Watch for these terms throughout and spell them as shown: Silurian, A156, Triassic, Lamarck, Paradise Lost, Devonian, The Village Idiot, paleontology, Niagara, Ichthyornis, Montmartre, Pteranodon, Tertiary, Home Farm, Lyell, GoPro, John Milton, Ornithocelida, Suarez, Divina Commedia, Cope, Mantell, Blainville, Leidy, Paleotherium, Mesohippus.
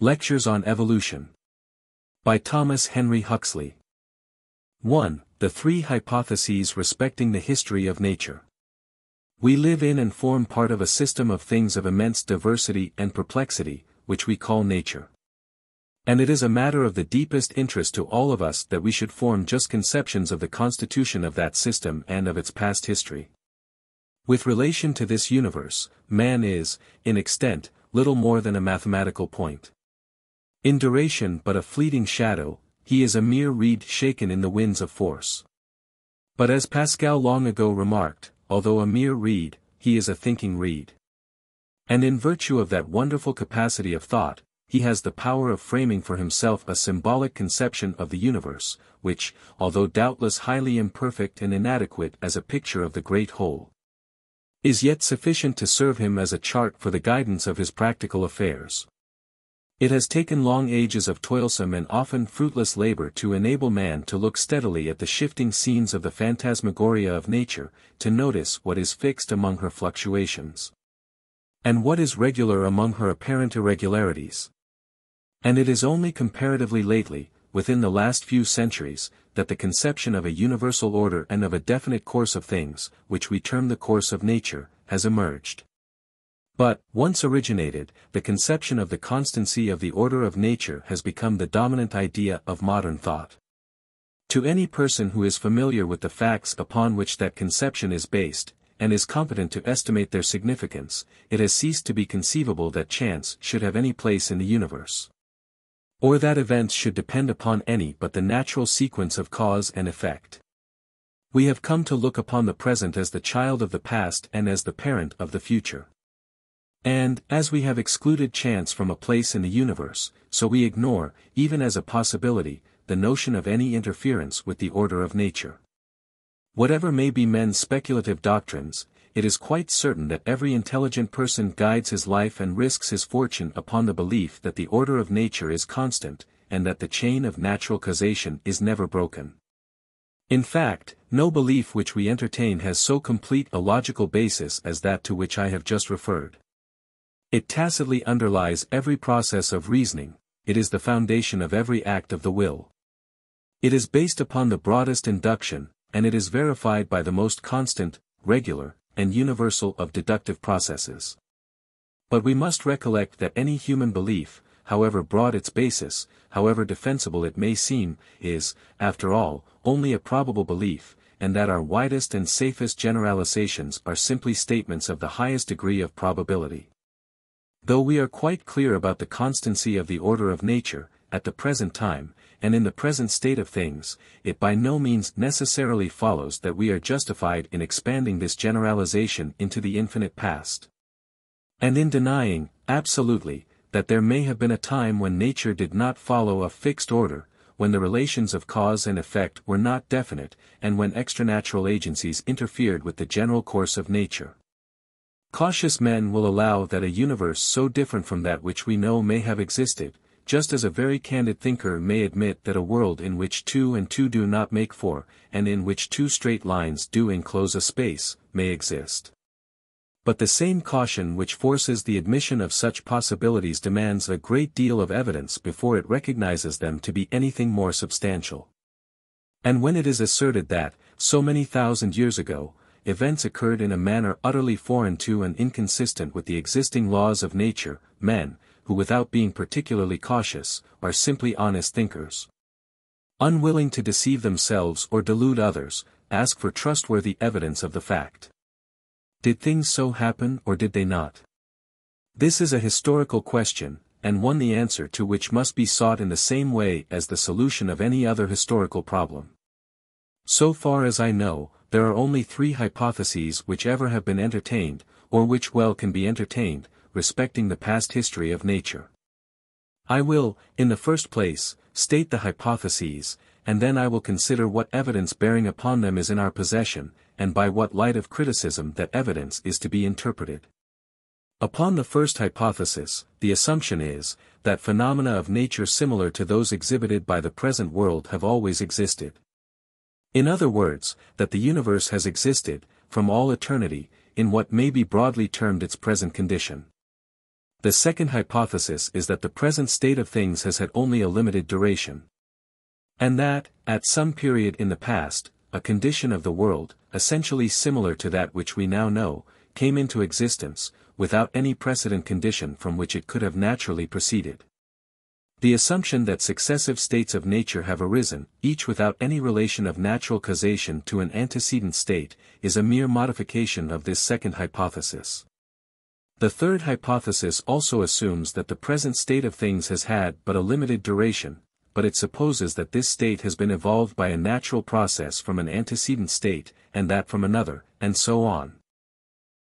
Lectures on Evolution by Thomas Henry Huxley. 1. The three hypotheses respecting the history of nature. We live in and form part of a system of things of immense diversity and perplexity, which we call nature. And it is a matter of the deepest interest to all of us that we should form just conceptions of the constitution of that system and of its past history. With relation to this universe, man is, in extent, little more than a mathematical point. In duration but a fleeting shadow, he is a mere reed shaken in the winds of force. But as Pascal long ago remarked, although a mere reed, he is a thinking reed. And in virtue of that wonderful capacity of thought, he has the power of framing for himself a symbolic conception of the universe, which, although doubtless highly imperfect and inadequate as a picture of the great whole, is yet sufficient to serve him as a chart for the guidance of his practical affairs. It has taken long ages of toilsome and often fruitless labor to enable man to look steadily at the shifting scenes of the phantasmagoria of nature, to notice what is fixed among her fluctuations, and what is regular among her apparent irregularities. And it is only comparatively lately, within the last few centuries, that the conception of a universal order and of a definite course of things, which we term the course of nature, has emerged. But, once originated, the conception of the constancy of the order of nature has become the dominant idea of modern thought. To any person who is familiar with the facts upon which that conception is based, and is competent to estimate their significance, it has ceased to be conceivable that chance should have any place in the universe, or that events should depend upon any but the natural sequence of cause and effect. We have come to look upon the present as the child of the past and as the parent of the future. And, as we have excluded chance from a place in the universe, so we ignore, even as a possibility, the notion of any interference with the order of nature. Whatever may be men's speculative doctrines, it is quite certain that every intelligent person guides his life and risks his fortune upon the belief that the order of nature is constant, and that the chain of natural causation is never broken. In fact, no belief which we entertain has so complete a logical basis as that to which I have just referred. It tacitly underlies every process of reasoning, it is the foundation of every act of the will. It is based upon the broadest induction, and it is verified by the most constant, regular, and universal of deductive processes. But we must recollect that any human belief, however broad its basis, however defensible it may seem, is, after all, only a probable belief, and that our widest and safest generalizations are simply statements of the highest degree of probability. Though we are quite clear about the constancy of the order of nature, at the present time, and in the present state of things, it by no means necessarily follows that we are justified in expanding this generalization into the infinite past, and in denying, absolutely, that there may have been a time when nature did not follow a fixed order, when the relations of cause and effect were not definite, and when extranatural agencies interfered with the general course of nature. Cautious men will allow that a universe so different from that which we know may have existed, just as a very candid thinker may admit that a world in which 2 and 2 do not make 4, and in which 2 straight lines do enclose a space, may exist. But the same caution which forces the admission of such possibilities demands a great deal of evidence before it recognizes them to be anything more substantial. And when it is asserted that, so many thousand years ago, events occurred in a manner utterly foreign to and inconsistent with the existing laws of nature, men, who without being particularly cautious, are simply honest thinkers, unwilling to deceive themselves or delude others, ask for trustworthy evidence of the fact. Did things so happen or did they not? This is a historical question, and one the answer to which must be sought in the same way as the solution of any other historical problem. So far as I know, there are only three hypotheses which ever have been entertained, or which well can be entertained, respecting the past history of nature. I will, in the first place, state the hypotheses, and then I will consider what evidence bearing upon them is in our possession, and by what light of criticism that evidence is to be interpreted. Upon the first hypothesis, the assumption is, that phenomena of nature similar to those exhibited by the present world have always existed. In other words, that the universe has existed, from all eternity, in what may be broadly termed its present condition. The second hypothesis is that the present state of things has had only a limited duration. And that, at some period in the past, a condition of the world, essentially similar to that which we now know, came into existence, without any precedent condition from which it could have naturally proceeded. The assumption that successive states of nature have arisen, each without any relation of natural causation to an antecedent state, is a mere modification of this second hypothesis. The third hypothesis also assumes that the present state of things has had but a limited duration, but it supposes that this state has been evolved by a natural process from an antecedent state, and that from another, and so on.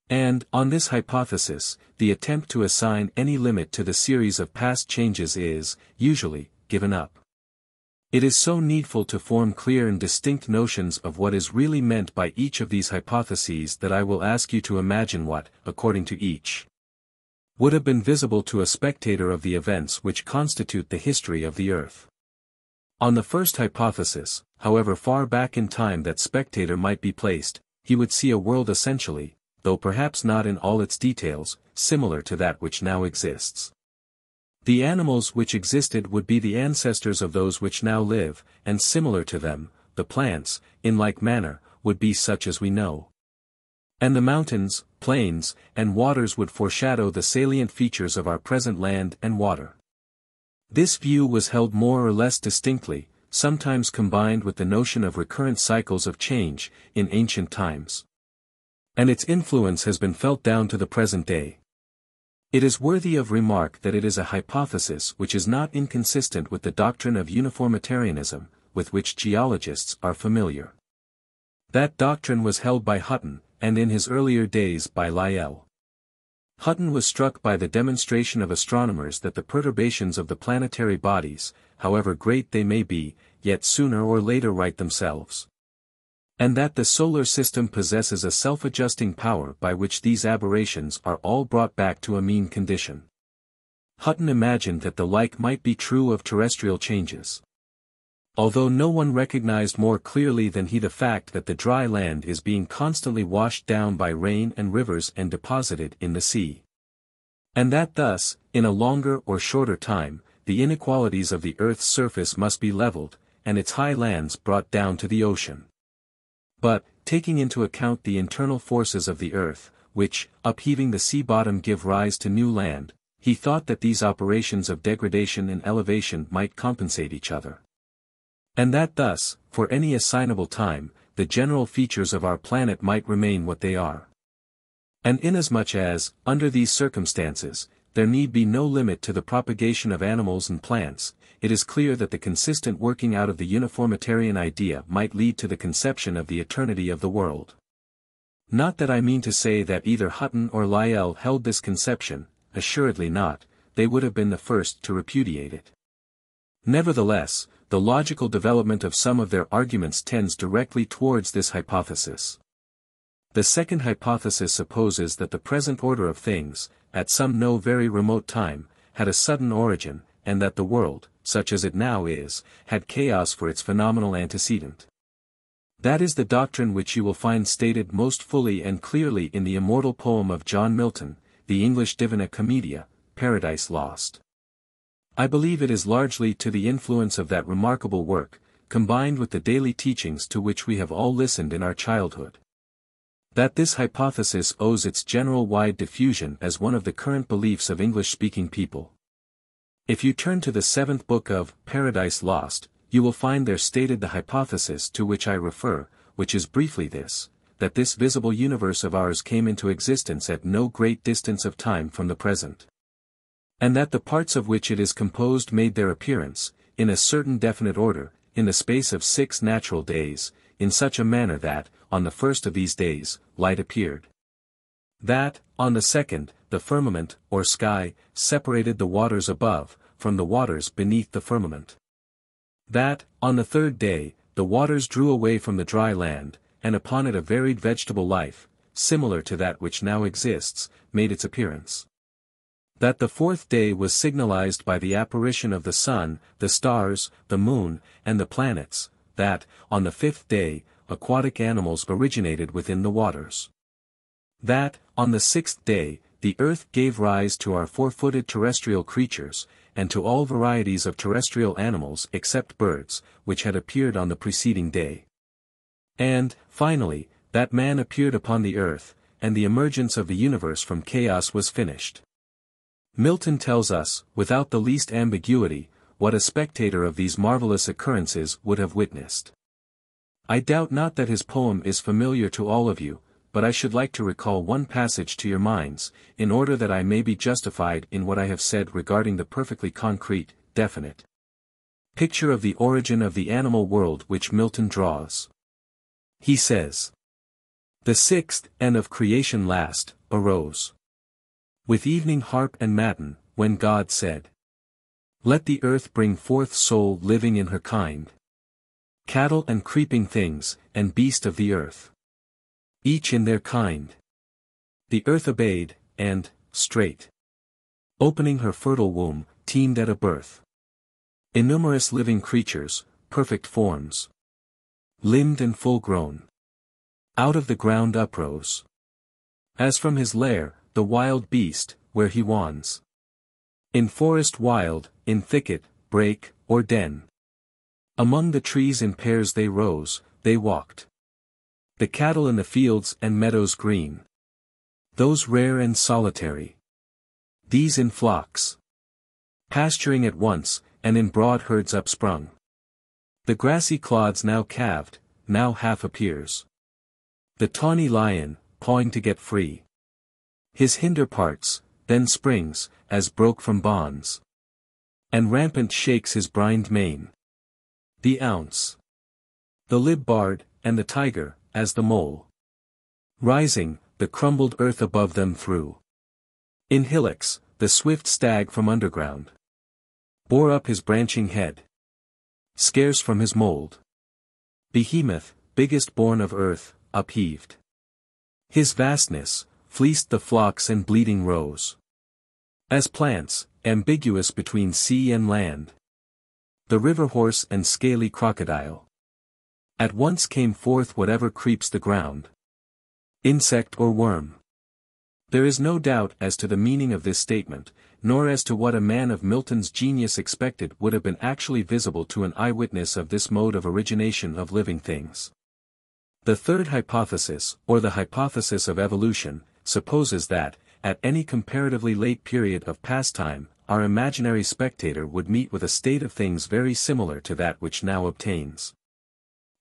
And, on this hypothesis, the attempt to assign any limit to the series of past changes is, usually, given up. It is so needful to form clear and distinct notions of what is really meant by each of these hypotheses that I will ask you to imagine what, according to each, would have been visible to a spectator of the events which constitute the history of the earth. On the first hypothesis, however far back in time that spectator might be placed, he would see a world essentially, though perhaps not in all its details, similar to that which now exists. The animals which existed would be the ancestors of those which now live, and similar to them, the plants, in like manner, would be such as we know. And the mountains, plains, and waters would foreshadow the salient features of our present land and water. This view was held more or less distinctly, sometimes combined with the notion of recurrent cycles of change, in ancient times. And its influence has been felt down to the present day. It is worthy of remark that it is a hypothesis which is not inconsistent with the doctrine of uniformitarianism, with which geologists are familiar. That doctrine was held by Hutton, and in his earlier days by Lyell. Hutton was struck by the demonstration of astronomers that the perturbations of the planetary bodies, however great they may be, yet sooner or later right themselves. And that the solar system possesses a self-adjusting power by which these aberrations are all brought back to a mean condition. Hutton imagined that the like might be true of terrestrial changes. Although no one recognized more clearly than he the fact that the dry land is being constantly washed down by rain and rivers and deposited in the sea. And that thus, in a longer or shorter time, the inequalities of the earth's surface must be leveled, and its high lands brought down to the ocean. But, taking into account the internal forces of the earth, which, upheaving the sea bottom give rise to new land, he thought that these operations of degradation and elevation might compensate each other. And that thus, for any assignable time, the general features of our planet might remain what they are. And inasmuch as, under these circumstances, there need be no limit to the propagation of animals and plants, it is clear that the consistent working out of the uniformitarian idea might lead to the conception of the eternity of the world. Not that I mean to say that either Hutton or Lyell held this conception, assuredly not, they would have been the first to repudiate it. Nevertheless, the logical development of some of their arguments tends directly towards this hypothesis. The second hypothesis supposes that the present order of things, at some no very remote time, had a sudden origin, and that the world, such as it now is, had chaos for its phenomenal antecedent. That is the doctrine which you will find stated most fully and clearly in the immortal poem of John Milton, the English Divina Commedia, Paradise Lost. I believe it is largely to the influence of that remarkable work, combined with the daily teachings to which we have all listened in our childhood, that this hypothesis owes its general wide diffusion as one of the current beliefs of English-speaking people. If you turn to the seventh book of Paradise Lost, you will find there stated the hypothesis to which I refer, which is briefly this, that this visible universe of ours came into existence at no great distance of time from the present. And that the parts of which it is composed made their appearance, in a certain definite order, in the space of 6 natural days, in such a manner that, on the first of these days, light appeared. That, on the second, the firmament, or sky, separated the waters above, from the waters beneath the firmament. That, on the third day, the waters drew away from the dry land, and upon it a varied vegetable life, similar to that which now exists, made its appearance. That the fourth day was signalized by the apparition of the sun, the stars, the moon, and the planets, that, on the fifth day, aquatic animals originated within the waters. That, on the sixth day, the Earth gave rise to our four-footed terrestrial creatures, and to all varieties of terrestrial animals except birds, which had appeared on the preceding day. And, finally, that man appeared upon the Earth, and the emergence of the universe from chaos was finished. Milton tells us, without the least ambiguity, what a spectator of these marvelous occurrences would have witnessed. I doubt not that his poem is familiar to all of you, but I should like to recall one passage to your minds, in order that I may be justified in what I have said regarding the perfectly concrete, definite picture of the origin of the animal world which Milton draws. He says, "The sixth, and of creation last, arose with evening harp and matin, when God said, Let the earth bring forth soul living in her kind, cattle and creeping things, and beast of the earth, each in their kind. The earth obeyed, and, straight opening her fertile womb, teemed at a birth innumerous living creatures, perfect forms, limbed and full grown. Out of the ground uprose, as from his lair, the wild beast, where he wons in forest wild, in thicket, brake, or den. Among the trees in pairs they rose, they walked the cattle in the fields and meadows green, those rare and solitary, these in flocks pasturing at once, and in broad herds upsprung. The grassy clods now calved, now half appears the tawny lion, pawing to get free his hinder parts, then springs, as broke from bonds, and rampant shakes his brined mane. The ounce, the libard, and the tiger, as the mole, rising, the crumbled earth above them threw. In hillocks, the swift stag from underground bore up his branching head, scarce from his mould. Behemoth, biggest born of earth, upheaved his vastness, fleeced the flocks and bleeding rose. As plants, ambiguous between sea and land, the river horse and scaly crocodile, at once came forth whatever creeps the ground, insect or worm." There is no doubt as to the meaning of this statement, nor as to what a man of Milton's genius expected would have been actually visible to an eyewitness of this mode of origination of living things. The third hypothesis, or the hypothesis of evolution, supposes that, at any comparatively late period of past time, our imaginary spectator would meet with a state of things very similar to that which now obtains,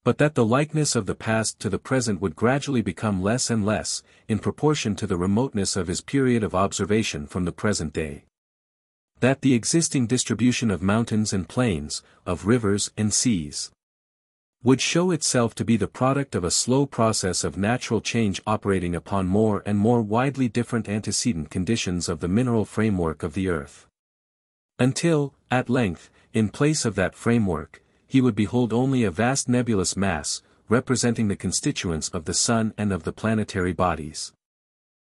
but that the likeness of the past to the present would gradually become less and less, in proportion to the remoteness of his period of observation from the present day. That the existing distribution of mountains and plains, of rivers and seas, would show itself to be the product of a slow process of natural change operating upon more and more widely different antecedent conditions of the mineral framework of the earth, until, at length, in place of that framework, he would behold only a vast nebulous mass, representing the constituents of the sun and of the planetary bodies.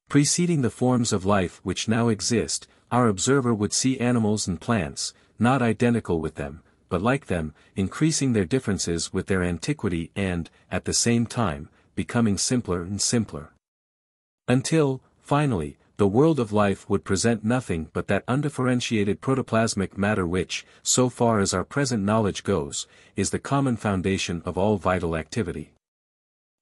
Preceding the forms of life which now exist, our observer would see animals and plants, not identical with them, but like them, increasing their differences with their antiquity and, at the same time, becoming simpler and simpler. Until, finally, the world of life would present nothing but that undifferentiated protoplasmic matter which, so far as our present knowledge goes, is the common foundation of all vital activity.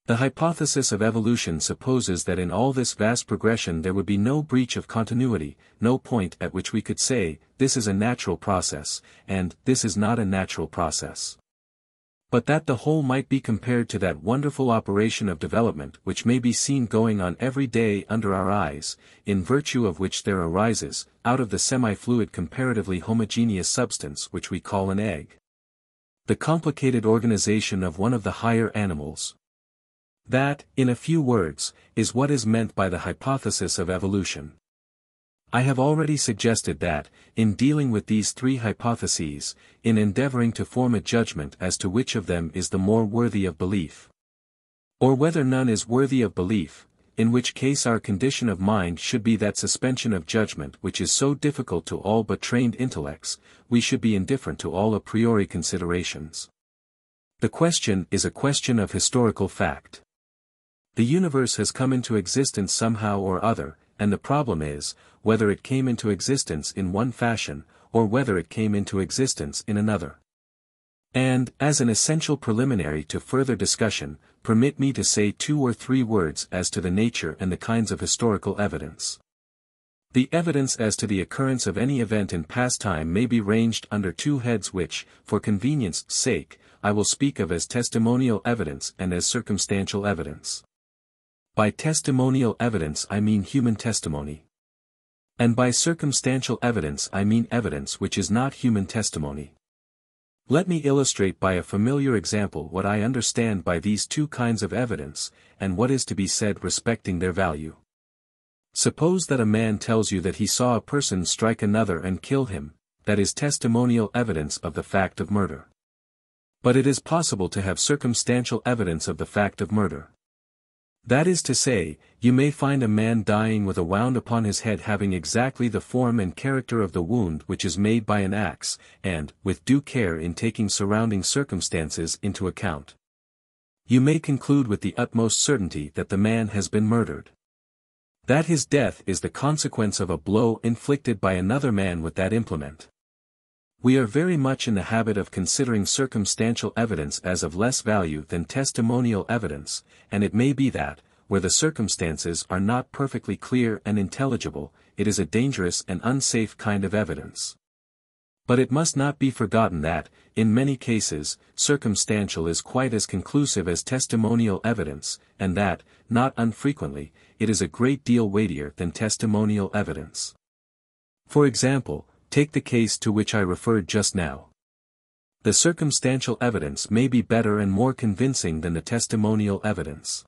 The hypothesis of evolution supposes that in all this vast progression there would be no breach of continuity, no point at which we could say, this is a natural process, and this is not a natural process. But that the whole might be compared to that wonderful operation of development which may be seen going on every day under our eyes, in virtue of which there arises, out of the semi-fluid comparatively homogeneous substance which we call an egg, the complicated organization of one of the higher animals. That, in a few words, is what is meant by the hypothesis of evolution. I have already suggested that, in dealing with these three hypotheses, in endeavoring to form a judgment as to which of them is the more worthy of belief, or whether none is worthy of belief, in which case our condition of mind should be that suspension of judgment which is so difficult to all but trained intellects, we should be indifferent to all a priori considerations. The question is a question of historical fact. The universe has come into existence somehow or other, and the problem is, whether it came into existence in one fashion, or whether it came into existence in another. And, as an essential preliminary to further discussion, permit me to say two or three words as to the nature and the kinds of historical evidence. The evidence as to the occurrence of any event in past time may be ranged under two heads which, for convenience sake, I will speak of as testimonial evidence and as circumstantial evidence. By testimonial evidence I mean human testimony. And by circumstantial evidence I mean evidence which is not human testimony. Let me illustrate by a familiar example what I understand by these two kinds of evidence, and what is to be said respecting their value. Suppose that a man tells you that he saw a person strike another and kill him, that is testimonial evidence of the fact of murder. But it is possible to have circumstantial evidence of the fact of murder. That is to say, you may find a man dying with a wound upon his head having exactly the form and character of the wound which is made by an axe, and, with due care in taking surrounding circumstances into account, you may conclude with the utmost certainty that the man has been murdered. That his death is the consequence of a blow inflicted by another man with that implement. We are very much in the habit of considering circumstantial evidence as of less value than testimonial evidence, and it may be that, where the circumstances are not perfectly clear and intelligible, it is a dangerous and unsafe kind of evidence. But it must not be forgotten that, in many cases, circumstantial is quite as conclusive as testimonial evidence, and that, not unfrequently, it is a great deal weightier than testimonial evidence. For example, take the case to which I referred just now. The circumstantial evidence may be better and more convincing than the testimonial evidence.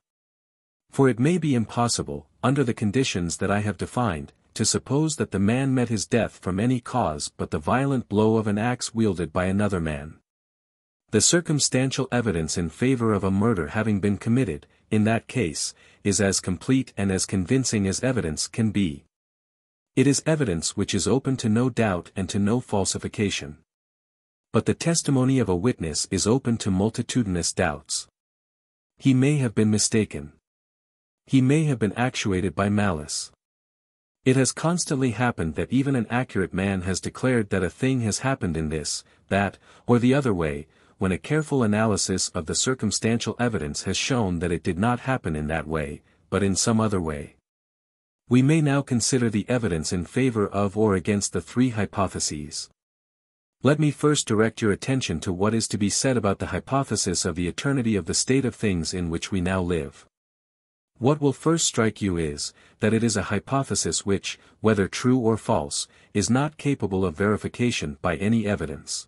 For it may be impossible, under the conditions that I have defined, to suppose that the man met his death from any cause but the violent blow of an axe wielded by another man. The circumstantial evidence in favor of a murder having been committed, in that case, is as complete and as convincing as evidence can be. It is evidence which is open to no doubt and to no falsification. But the testimony of a witness is open to multitudinous doubts. He may have been mistaken. He may have been actuated by malice. It has constantly happened that even an accurate man has declared that a thing has happened in this, that, or the other way, when a careful analysis of the circumstantial evidence has shown that it did not happen in that way, but in some other way. We may now consider the evidence in favor of or against the three hypotheses. Let me first direct your attention to what is to be said about the hypothesis of the eternity of the state of things in which we now live. What will first strike you is, that it is a hypothesis which, whether true or false, is not capable of verification by any evidence.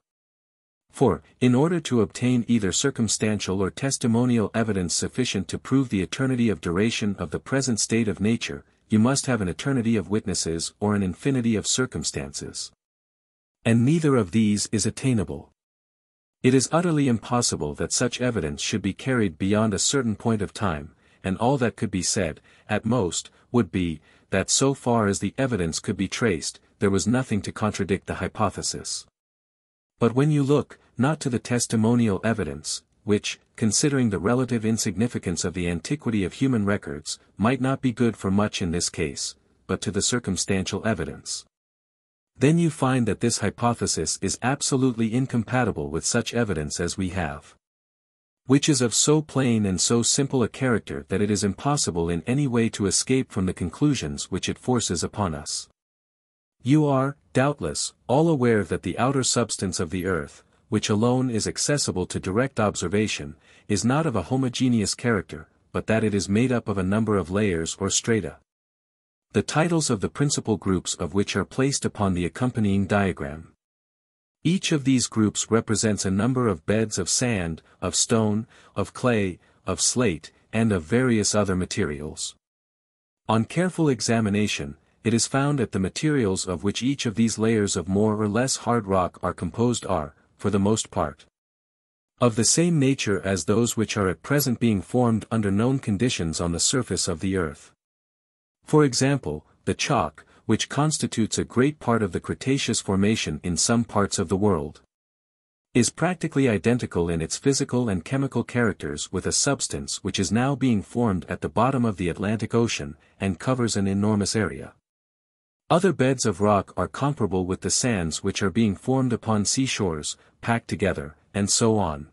For, in order to obtain either circumstantial or testimonial evidence sufficient to prove the eternity of duration of the present state of nature, you must have an eternity of witnesses or an infinity of circumstances. And neither of these is attainable. It is utterly impossible that such evidence should be carried beyond a certain point of time, and all that could be said, at most, would be, that so far as the evidence could be traced, there was nothing to contradict the hypothesis. But when you look, not to the testimonial evidence, which, considering the relative insignificance of the antiquity of human records, might not be good for much in this case, but to the circumstantial evidence, then you find that this hypothesis is absolutely incompatible with such evidence as we have, which is of so plain and so simple a character that it is impossible in any way to escape from the conclusions which it forces upon us. You are, doubtless, all aware that the outer substance of the earth, which alone is accessible to direct observation, is not of a homogeneous character, but that it is made up of a number of layers or strata. The titles of the principal groups of which are placed upon the accompanying diagram. Each of these groups represents a number of beds of sand, of stone, of clay, of slate, and of various other materials. On careful examination, it is found that the materials of which each of these layers of more or less hard rock are composed are, for the most part, of the same nature as those which are at present being formed under known conditions on the surface of the earth. For example, the chalk, which constitutes a great part of the Cretaceous formation in some parts of the world. is practically identical in its physical and chemical characters with a substance which is now being formed at the bottom of the Atlantic Ocean, and covers an enormous area. Other beds of rock are comparable with the sands which are being formed upon seashores, packed together, and so on.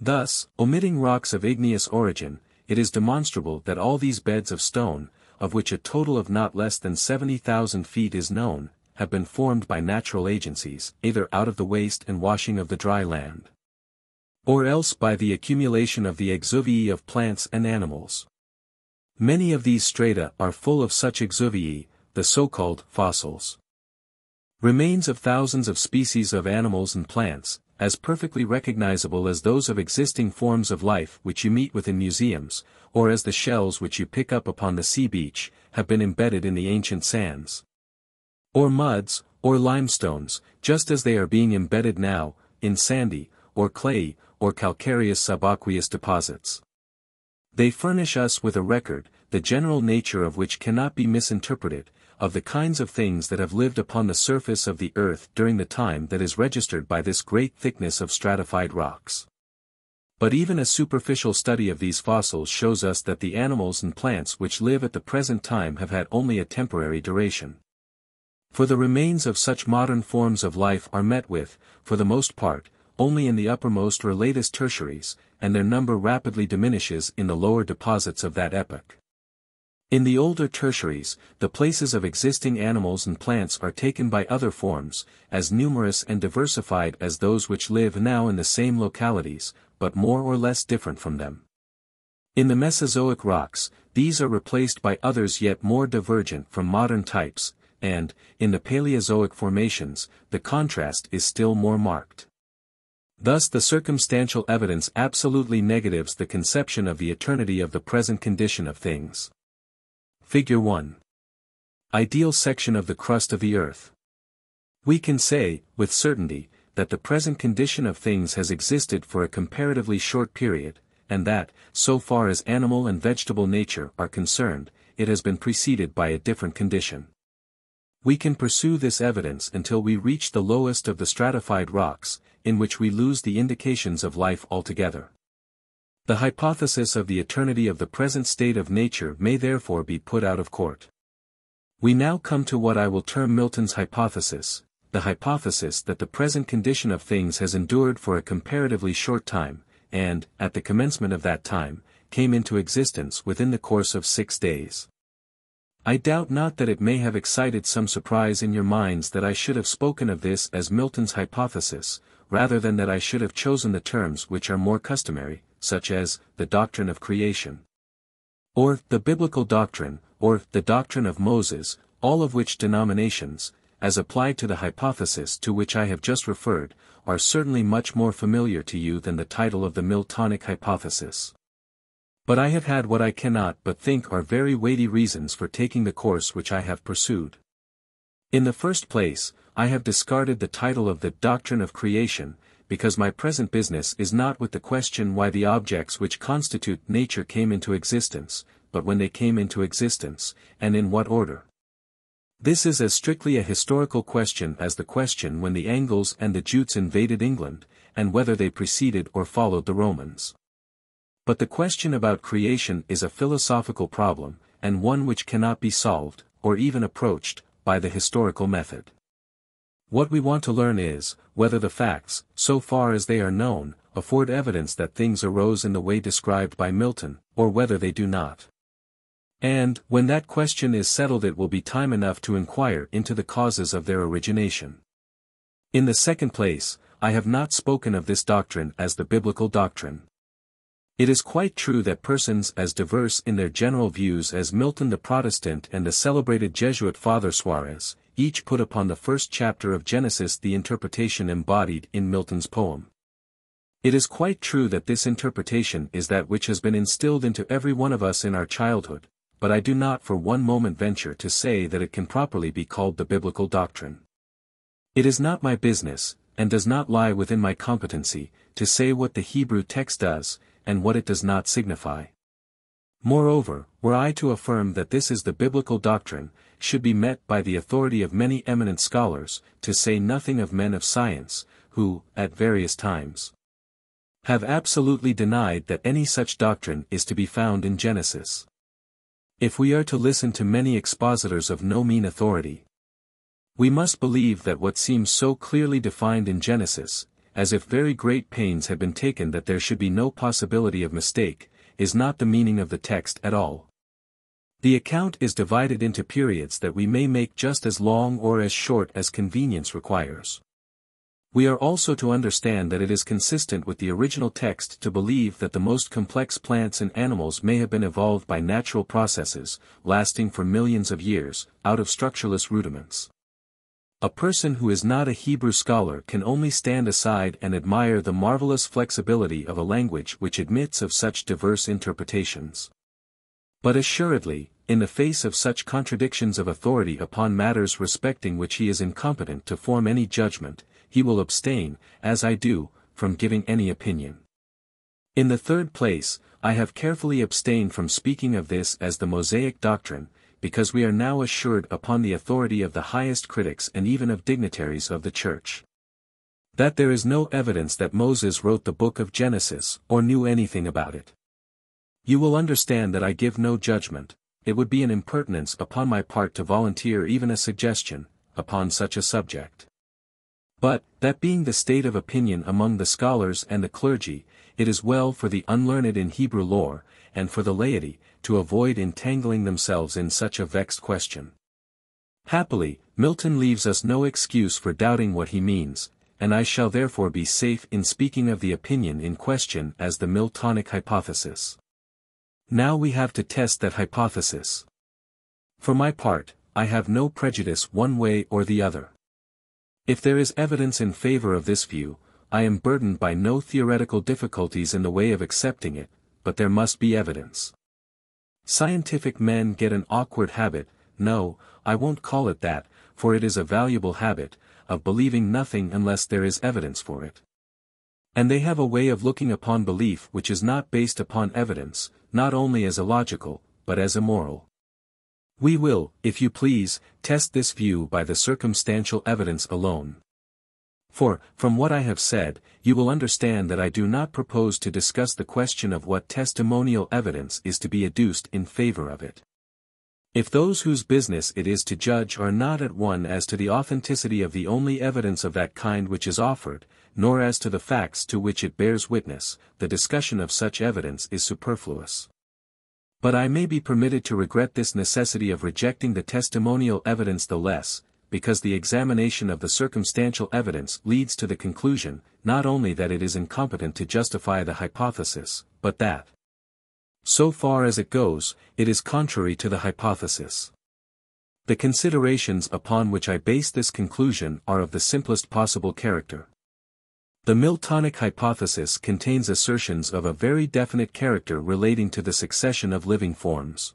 Thus, omitting rocks of igneous origin, it is demonstrable that all these beds of stone, of which a total of not less than 70,000 feet is known, have been formed by natural agencies, either out of the waste and washing of the dry land, or else by the accumulation of the exuviae of plants and animals. Many of these strata are full of such exuviae, the so-called fossils. Remains of thousands of species of animals and plants, as perfectly recognizable as those of existing forms of life which you meet with in museums, or as the shells which you pick up upon the sea beach, have been embedded in the ancient sands, or muds, or limestones, just as they are being embedded now, in sandy, or clay, or calcareous subaqueous deposits. They furnish us with a record, the general nature of which cannot be misinterpreted, of the kinds of things that have lived upon the surface of the earth during the time that is registered by this great thickness of stratified rocks. But even a superficial study of these fossils shows us that the animals and plants which live at the present time have had only a temporary duration. For the remains of such modern forms of life are met with, for the most part, only in the uppermost or latest tertiaries, and their number rapidly diminishes in the lower deposits of that epoch. In the older tertiaries, the places of existing animals and plants are taken by other forms, as numerous and diversified as those which live now in the same localities, but more or less different from them. In the Mesozoic rocks, these are replaced by others yet more divergent from modern types, and, in the Paleozoic formations, the contrast is still more marked. Thus the circumstantial evidence absolutely negatives the conception of the eternity of the present condition of things. Figure 1. Ideal section of the crust of the earth. We can say, with certainty, that the present condition of things has existed for a comparatively short period, and that, so far as animal and vegetable nature are concerned, it has been preceded by a different condition. We can pursue this evidence until we reach the lowest of the stratified rocks, in which we lose the indications of life altogether. The hypothesis of the eternity of the present state of nature may therefore be put out of court. We now come to what I will term Milton's hypothesis, the hypothesis that the present condition of things has endured for a comparatively short time, and, at the commencement of that time, came into existence within the course of 6 days. I doubt not that it may have excited some surprise in your minds that I should have spoken of this as Milton's hypothesis, rather than that I should have chosen the terms which are more customary, such as, the doctrine of creation, or, the biblical doctrine, or, the doctrine of Moses, all of which denominations, as applied to the hypothesis to which I have just referred, are certainly much more familiar to you than the title of the Miltonic hypothesis. But I have had what I cannot but think are very weighty reasons for taking the course which I have pursued. In the first place, I have discarded the title of the doctrine of creation, because my present business is not with the question why the objects which constitute nature came into existence, but when they came into existence, and in what order. This is as strictly a historical question as the question when the Angles and the Jutes invaded England, and whether they preceded or followed the Romans. But the question about creation is a philosophical problem, and one which cannot be solved, or even approached, by the historical method. What we want to learn is, whether the facts, so far as they are known, afford evidence that things arose in the way described by Milton, or whether they do not. And, when that question is settled, it will be time enough to inquire into the causes of their origination. In the second place, I have not spoken of this doctrine as the biblical doctrine. It is quite true that persons as diverse in their general views as Milton the Protestant and the celebrated Jesuit Father Suarez, each put upon the first chapter of Genesis the interpretation embodied in Milton's poem. It is quite true that this interpretation is that which has been instilled into every one of us in our childhood, but I do not for one moment venture to say that it can properly be called the biblical doctrine. It is not my business, and does not lie within my competency, to say what the Hebrew text does, and what it does not signify. Moreover, were I to affirm that this is the biblical doctrine, should be met by the authority of many eminent scholars, to say nothing of men of science, who, at various times, have absolutely denied that any such doctrine is to be found in Genesis. If we are to listen to many expositors of no mean authority, we must believe that what seems so clearly defined in Genesis, as if very great pains had been taken that there should be no possibility of mistake, is not the meaning of the text at all. The account is divided into periods that we may make just as long or as short as convenience requires. We are also to understand that it is consistent with the original text to believe that the most complex plants and animals may have been evolved by natural processes, lasting for millions of years, out of structureless rudiments. A person who is not a Hebrew scholar can only stand aside and admire the marvelous flexibility of a language which admits of such diverse interpretations. But assuredly, in the face of such contradictions of authority upon matters respecting which he is incompetent to form any judgment, he will abstain, as I do, from giving any opinion. In the third place, I have carefully abstained from speaking of this as the Mosaic doctrine, because we are now assured upon the authority of the highest critics and even of dignitaries of the Church, that there is no evidence that Moses wrote the book of Genesis or knew anything about it. You will understand that I give no judgment. It would be an impertinence upon my part to volunteer even a suggestion upon such a subject. But, that being the state of opinion among the scholars and the clergy, it is well for the unlearned in Hebrew lore, and for the laity, to avoid entangling themselves in such a vexed question. Happily, Milton leaves us no excuse for doubting what he means, and I shall therefore be safe in speaking of the opinion in question as the Miltonic hypothesis. Now we have to test that hypothesis. For my part, I have no prejudice one way or the other. If there is evidence in favor of this view, I am burdened by no theoretical difficulties in the way of accepting it, but there must be evidence. Scientific men get an awkward habit, no, I won't call it that, for it is a valuable habit, of believing nothing unless there is evidence for it. And they have a way of looking upon belief which is not based upon evidence, not only as illogical, but as immoral. We will, if you please, test this view by the circumstantial evidence alone. For, from what I have said, you will understand that I do not propose to discuss the question of what testimonial evidence is to be adduced in favor of it. If those whose business it is to judge are not at one as to the authenticity of the only evidence of that kind which is offered, nor as to the facts to which it bears witness, the discussion of such evidence is superfluous. But I may be permitted to regret this necessity of rejecting the testimonial evidence the less, because the examination of the circumstantial evidence leads to the conclusion, not only that it is incompetent to justify the hypothesis, but that, so far as it goes, it is contrary to the hypothesis. The considerations upon which I base this conclusion are of the simplest possible character. The Miltonic hypothesis contains assertions of a very definite character relating to the succession of living forms.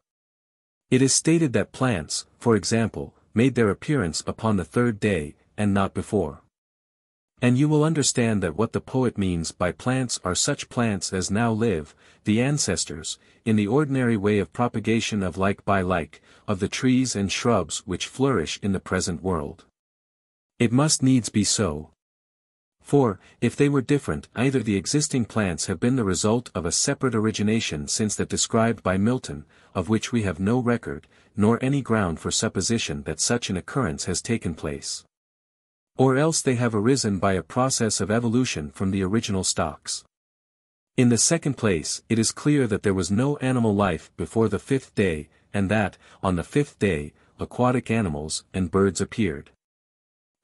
It is stated that plants, for example, made their appearance upon the third day, and not before. And you will understand that what the poet means by plants are such plants as now live, the ancestors, in the ordinary way of propagation of like by like, of the trees and shrubs which flourish in the present world. It must needs be so. For, if they were different, either the existing plants have been the result of a separate origination since that described by Milton, of which we have no record, nor any ground for supposition that such an occurrence has taken place. Or else they have arisen by a process of evolution from the original stocks. In the second place, it is clear that there was no animal life before the fifth day, and that, on the fifth day, aquatic animals and birds appeared.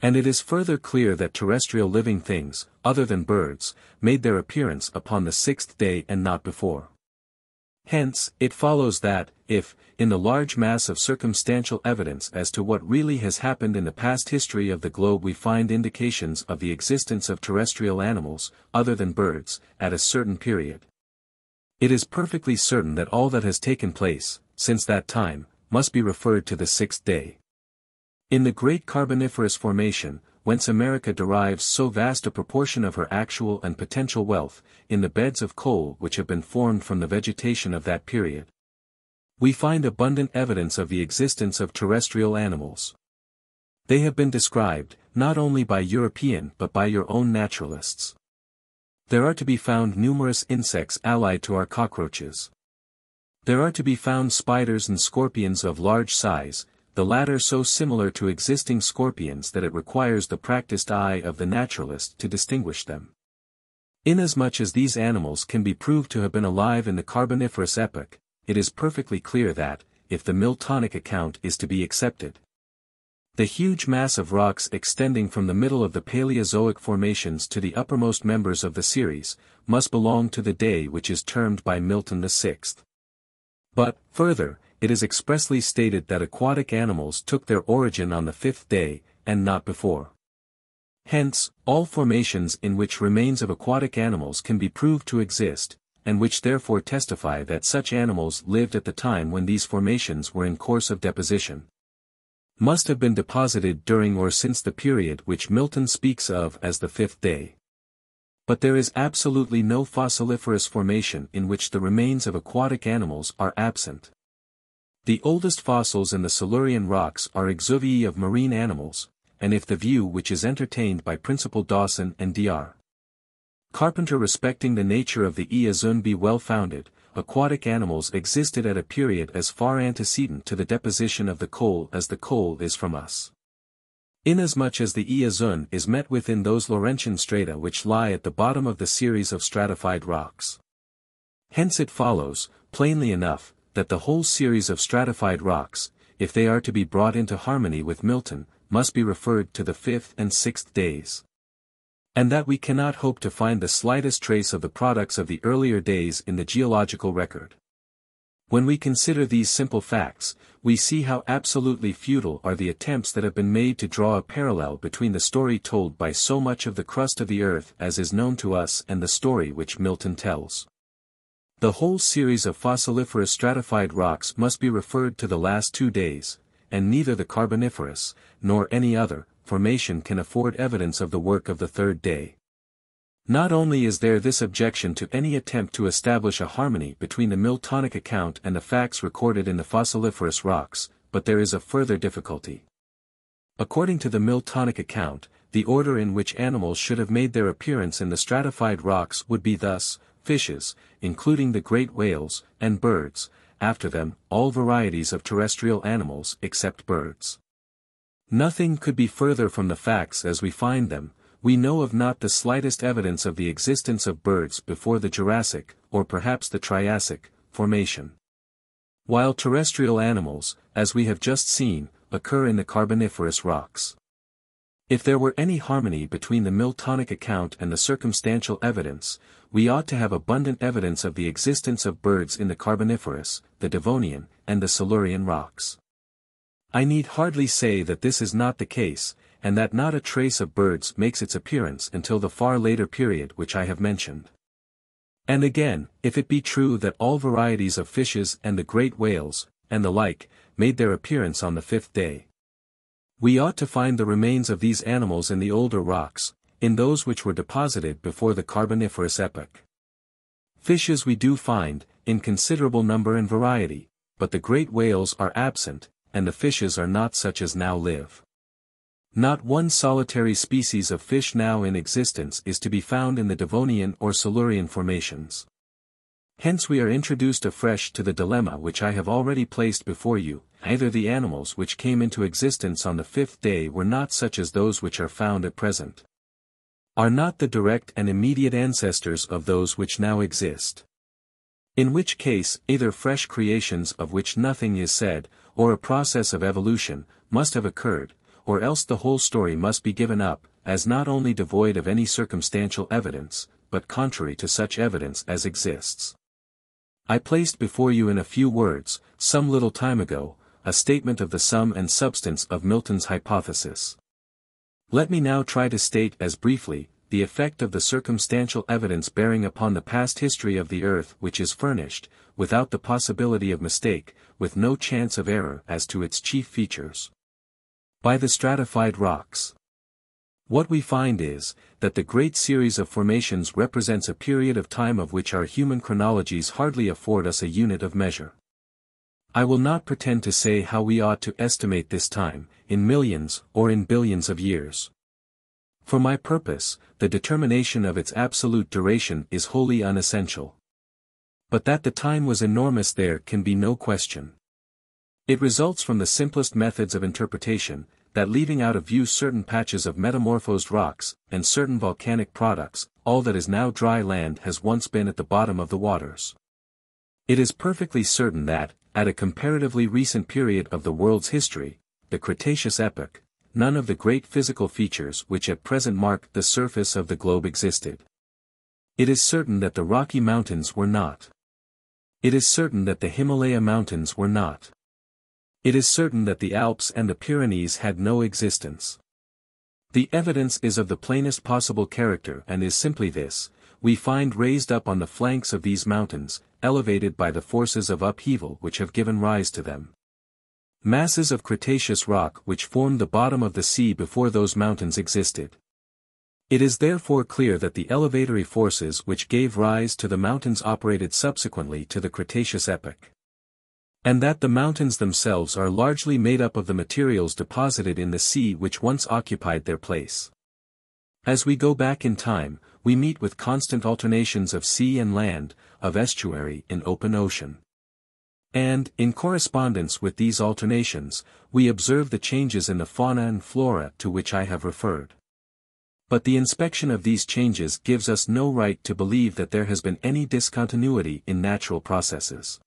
And it is further clear that terrestrial living things, other than birds, made their appearance upon the sixth day and not before. Hence, it follows that, if, in the large mass of circumstantial evidence as to what really has happened in the past history of the globe we find indications of the existence of terrestrial animals, other than birds, at a certain period, it is perfectly certain that all that has taken place, since that time, must be referred to the sixth day. In the great Carboniferous formation, whence America derives so vast a proportion of her actual and potential wealth, in the beds of coal which have been formed from the vegetation of that period, we find abundant evidence of the existence of terrestrial animals. They have been described, not only by European but by your own naturalists. There are to be found numerous insects allied to our cockroaches. There are to be found spiders and scorpions of large size, the latter so similar to existing scorpions that it requires the practiced eye of the naturalist to distinguish them. Inasmuch as these animals can be proved to have been alive in the Carboniferous epoch, it is perfectly clear that, if the Miltonic account is to be accepted, the huge mass of rocks extending from the middle of the Paleozoic formations to the uppermost members of the series, must belong to the day which is termed by Milton the sixth. But, further, it is expressly stated that aquatic animals took their origin on the fifth day, and not before. Hence, all formations in which remains of aquatic animals can be proved to exist, and which therefore testify that such animals lived at the time when these formations were in course of deposition, must have been deposited during or since the period which Milton speaks of as the fifth day. But there is absolutely no fossiliferous formation in which the remains of aquatic animals are absent. The oldest fossils in the Silurian rocks are exuviae of marine animals, and if the view which is entertained by Principal Dawson and Dr. Carpenter respecting the nature of the Eozoon be well founded, aquatic animals existed at a period as far antecedent to the deposition of the coal as the coal is from us. Inasmuch as the Eozoon is met with in those Laurentian strata which lie at the bottom of the series of stratified rocks. Hence it follows, plainly enough, that the whole series of stratified rocks, if they are to be brought into harmony with Milton, must be referred to the fifth and sixth days. And that we cannot hope to find the slightest trace of the products of the earlier days in the geological record. When we consider these simple facts, we see how absolutely futile are the attempts that have been made to draw a parallel between the story told by so much of the crust of the earth as is known to us and the story which Milton tells. The whole series of fossiliferous stratified rocks must be referred to the last 2 days, and neither the Carboniferous, nor any other, formation can afford evidence of the work of the third day. Not only is there this objection to any attempt to establish a harmony between the Miltonic account and the facts recorded in the fossiliferous rocks, but there is a further difficulty. According to the Miltonic account, the order in which animals should have made their appearance in the stratified rocks would be thus: fishes, including the great whales, and birds, after them, all varieties of terrestrial animals except birds. Nothing could be further from the facts as we find them. We know of not the slightest evidence of the existence of birds before the Jurassic, or perhaps the Triassic, formation. While terrestrial animals, as we have just seen, occur in the Carboniferous rocks. If there were any harmony between the Miltonic account and the circumstantial evidence, we ought to have abundant evidence of the existence of birds in the Carboniferous, the Devonian, and the Silurian rocks. I need hardly say that this is not the case, and that not a trace of birds makes its appearance until the far later period which I have mentioned. And again, if it be true that all varieties of fishes and the great whales, and the like, made their appearance on the fifth day, we ought to find the remains of these animals in the older rocks, in those which were deposited before the Carboniferous epoch. Fishes we do find, in considerable number and variety, but the great whales are absent, and the fishes are not such as now live. Not one solitary species of fish now in existence is to be found in the Devonian or Silurian formations. Hence we are introduced afresh to the dilemma which I have already placed before you: either the animals which came into existence on the fifth day were not such as those which are found at present, are not the direct and immediate ancestors of those which now exist, in which case either fresh creations of which nothing is said, or a process of evolution, must have occurred, or else the whole story must be given up, as not only devoid of any circumstantial evidence, but contrary to such evidence as exists. I placed before you in a few words, some little time ago, a statement of the sum and substance of Milton's hypothesis. Let me now try to state as briefly the effect of the circumstantial evidence bearing upon the past history of the earth which is furnished, without the possibility of mistake, with no chance of error as to its chief features, by the stratified rocks. What we find is, that the great series of formations represents a period of time of which our human chronologies hardly afford us a unit of measure. I will not pretend to say how we ought to estimate this time, in millions or in billions of years. For my purpose, the determination of its absolute duration is wholly unessential. But that the time was enormous there can be no question. It results from the simplest methods of interpretation, that leaving out of view certain patches of metamorphosed rocks, and certain volcanic products, all that is now dry land has once been at the bottom of the waters. It is perfectly certain that, at a comparatively recent period of the world's history, the Cretaceous epoch, none of the great physical features which at present mark the surface of the globe existed. It is certain that the Rocky Mountains were not. It is certain that the Himalaya Mountains were not. It is certain that the Alps and the Pyrenees had no existence. The evidence is of the plainest possible character and is simply this: we find raised up on the flanks of these mountains, elevated by the forces of upheaval which have given rise to them, masses of Cretaceous rock which formed the bottom of the sea before those mountains existed. It is therefore clear that the elevatory forces which gave rise to the mountains operated subsequently to the Cretaceous epoch, and that the mountains themselves are largely made up of the materials deposited in the sea which once occupied their place. As we go back in time, we meet with constant alternations of sea and land, of estuary and open ocean. And, in correspondence with these alternations, we observe the changes in the fauna and flora to which I have referred. But the inspection of these changes gives us no right to believe that there has been any discontinuity in natural processes.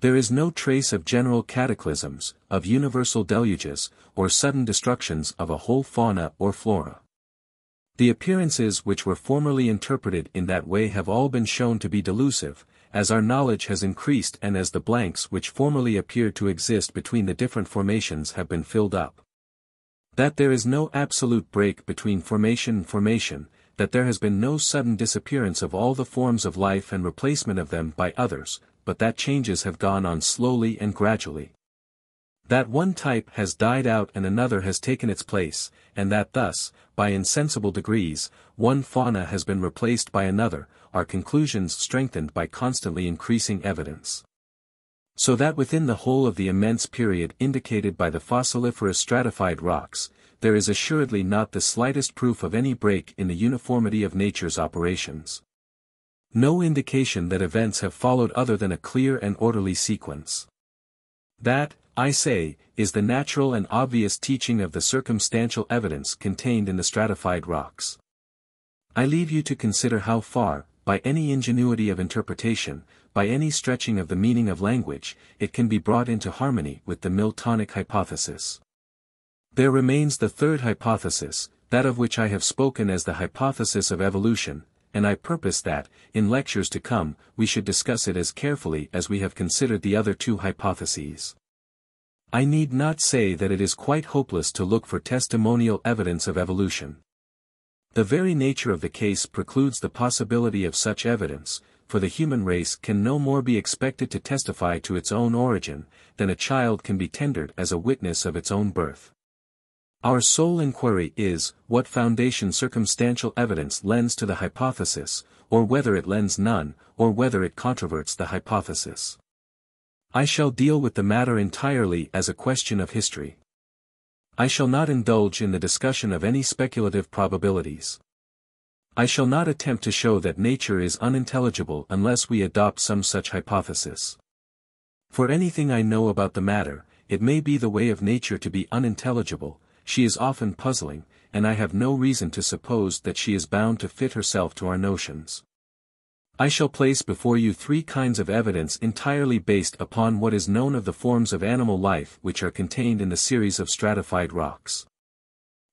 There is no trace of general cataclysms, of universal deluges, or sudden destructions of a whole fauna or flora. The appearances which were formerly interpreted in that way have all been shown to be delusive, as our knowledge has increased and as the blanks which formerly appeared to exist between the different formations have been filled up. That there is no absolute break between formation and formation, that there has been no sudden disappearance of all the forms of life and replacement of them by others, but that changes have gone on slowly and gradually. That one type has died out and another has taken its place, and that thus, by insensible degrees, one fauna has been replaced by another, are conclusions strengthened by constantly increasing evidence. So that within the whole of the immense period indicated by the fossiliferous stratified rocks, there is assuredly not the slightest proof of any break in the uniformity of nature's operations. No indication that events have followed other than a clear and orderly sequence. That, I say, is the natural and obvious teaching of the circumstantial evidence contained in the stratified rocks. I leave you to consider how far, by any ingenuity of interpretation, by any stretching of the meaning of language, it can be brought into harmony with the Miltonic hypothesis. There remains the third hypothesis, that of which I have spoken as the hypothesis of evolution, and I purpose that, in lectures to come, we should discuss it as carefully as we have considered the other two hypotheses. I need not say that it is quite hopeless to look for testimonial evidence of evolution. The very nature of the case precludes the possibility of such evidence, for the human race can no more be expected to testify to its own origin, than a child can be tendered as a witness of its own birth. Our sole inquiry is, what foundation circumstantial evidence lends to the hypothesis, or whether it lends none, or whether it controverts the hypothesis. I shall deal with the matter entirely as a question of history. I shall not indulge in the discussion of any speculative probabilities. I shall not attempt to show that nature is unintelligible unless we adopt some such hypothesis. For anything I know about the matter, it may be the way of nature to be unintelligible. She is often puzzling, and I have no reason to suppose that she is bound to fit herself to our notions. I shall place before you three kinds of evidence entirely based upon what is known of the forms of animal life which are contained in the series of stratified rocks.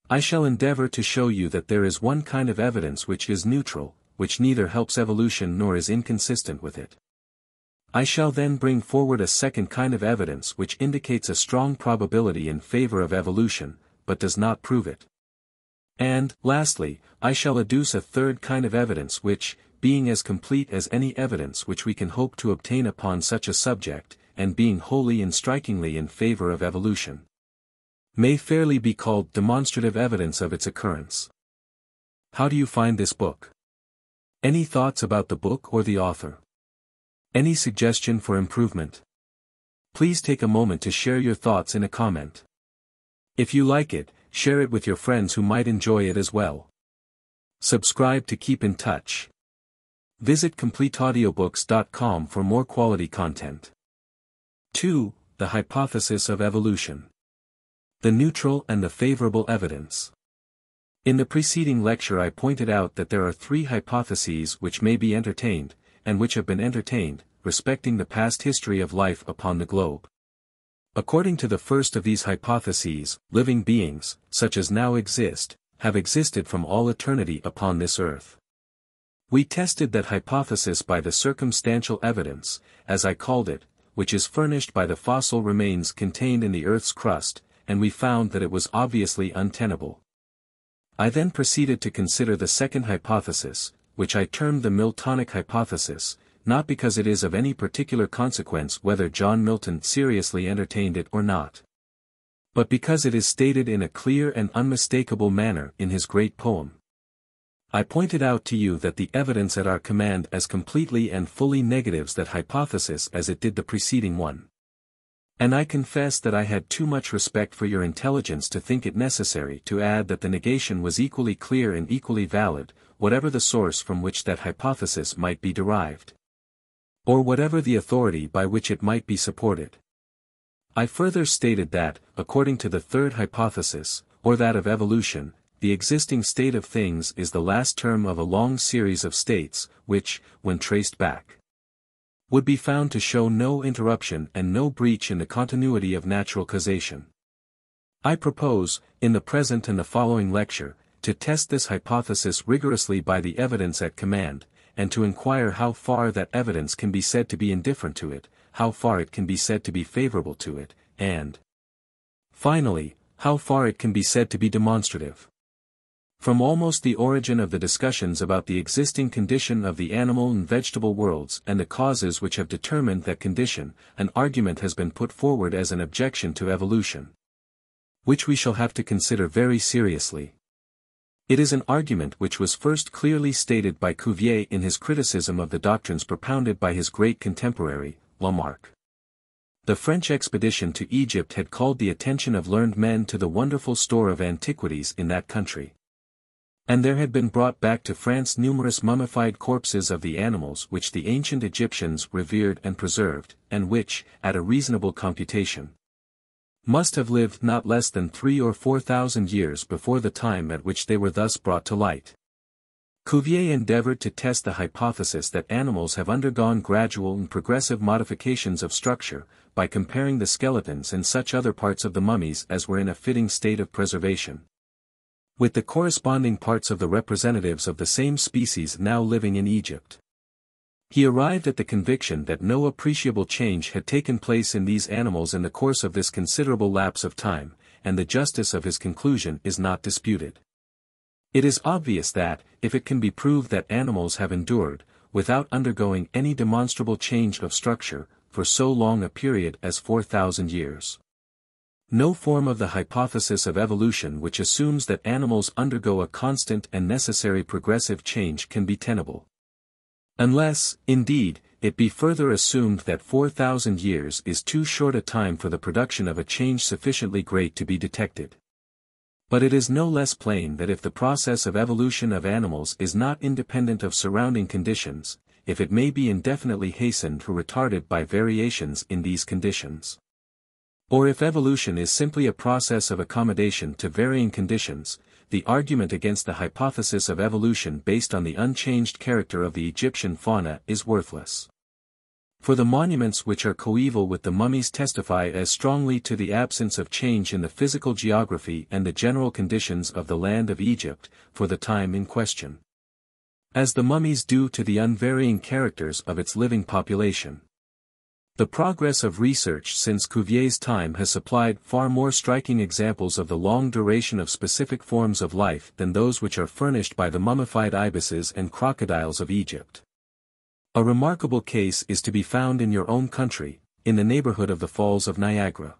I shall endeavor to show you that there is one kind of evidence which is neutral, which neither helps evolution nor is inconsistent with it. I shall then bring forward a second kind of evidence which indicates a strong probability in favor of evolution, but does not prove it. And, lastly, I shall adduce a third kind of evidence which, being as complete as any evidence which we can hope to obtain upon such a subject, and being wholly and strikingly in favor of evolution, may fairly be called demonstrative evidence of its occurrence. How do you find this book? Any thoughts about the book or the author? Any suggestion for improvement? please take a moment to share your thoughts in a comment. If you like it, share it with your friends who might enjoy it as well. Subscribe to keep in touch. Visit CompleteAudiobooks.com for more quality content. 2. The hypothesis of evolution. The neutral and the favorable evidence. In the preceding lecture I pointed out that there are three hypotheses which may be entertained, and which have been entertained, respecting the past history of life upon the globe. According to the first of these hypotheses, living beings, such as now exist, have existed from all eternity upon this earth. We tested that hypothesis by the circumstantial evidence, as I called it, which is furnished by the fossil remains contained in the earth's crust, and we found that it was obviously untenable. I then proceeded to consider the second hypothesis, which I termed the Miltonic hypothesis, not because it is of any particular consequence whether John Milton seriously entertained it or not, but because it is stated in a clear and unmistakable manner in his great poem. I pointed out to you that the evidence at our command as completely and fully negatives that hypothesis as it did the preceding one. And I confess that I had too much respect for your intelligence to think it necessary to add that the negation was equally clear and equally valid, whatever the source from which that hypothesis might be derived, or whatever the authority by which it might be supported. I further stated that, according to the third hypothesis, or that of evolution, the existing state of things is the last term of a long series of states, which, when traced back, would be found to show no interruption and no breach in the continuity of natural causation. I propose, in the present and the following lecture, to test this hypothesis rigorously by the evidence at command, and to inquire how far that evidence can be said to be indifferent to it, how far it can be said to be favorable to it, and finally, how far it can be said to be demonstrative. From almost the origin of the discussions about the existing condition of the animal and vegetable worlds and the causes which have determined that condition, an argument has been put forward as an objection to evolution, which we shall have to consider very seriously. It is an argument which was first clearly stated by Cuvier in his criticism of the doctrines propounded by his great contemporary, Lamarck. The French expedition to Egypt had called the attention of learned men to the wonderful store of antiquities in that country. And there had been brought back to France numerous mummified corpses of the animals which the ancient Egyptians revered and preserved, and which, at a reasonable computation, must have lived not less than 3,000 or 4,000 years before the time at which they were thus brought to light. Cuvier endeavored to test the hypothesis that animals have undergone gradual and progressive modifications of structure, by comparing the skeletons and such other parts of the mummies as were in a fitting state of preservation, with the corresponding parts of the representatives of the same species now living in Egypt. He arrived at the conviction that no appreciable change had taken place in these animals in the course of this considerable lapse of time, and the justice of his conclusion is not disputed. It is obvious that, if it can be proved that animals have endured, without undergoing any demonstrable change of structure, for so long a period as 4,000 years, no form of the hypothesis of evolution which assumes that animals undergo a constant and necessary progressive change can be tenable. Unless, indeed, it be further assumed that 4,000 years is too short a time for the production of a change sufficiently great to be detected. But it is no less plain that if the process of evolution of animals is not independent of surrounding conditions, if it may be indefinitely hastened or retarded by variations in these conditions, or if evolution is simply a process of accommodation to varying conditions, the argument against the hypothesis of evolution based on the unchanged character of the Egyptian fauna is worthless. For the monuments which are coeval with the mummies testify as strongly to the absence of change in the physical geography and the general conditions of the land of Egypt, for the time in question, as the mummies do to the unvarying characters of its living population. The progress of research since Cuvier's time has supplied far more striking examples of the long duration of specific forms of life than those which are furnished by the mummified ibises and crocodiles of Egypt. A remarkable case is to be found in your own country, in the neighborhood of the Falls of Niagara,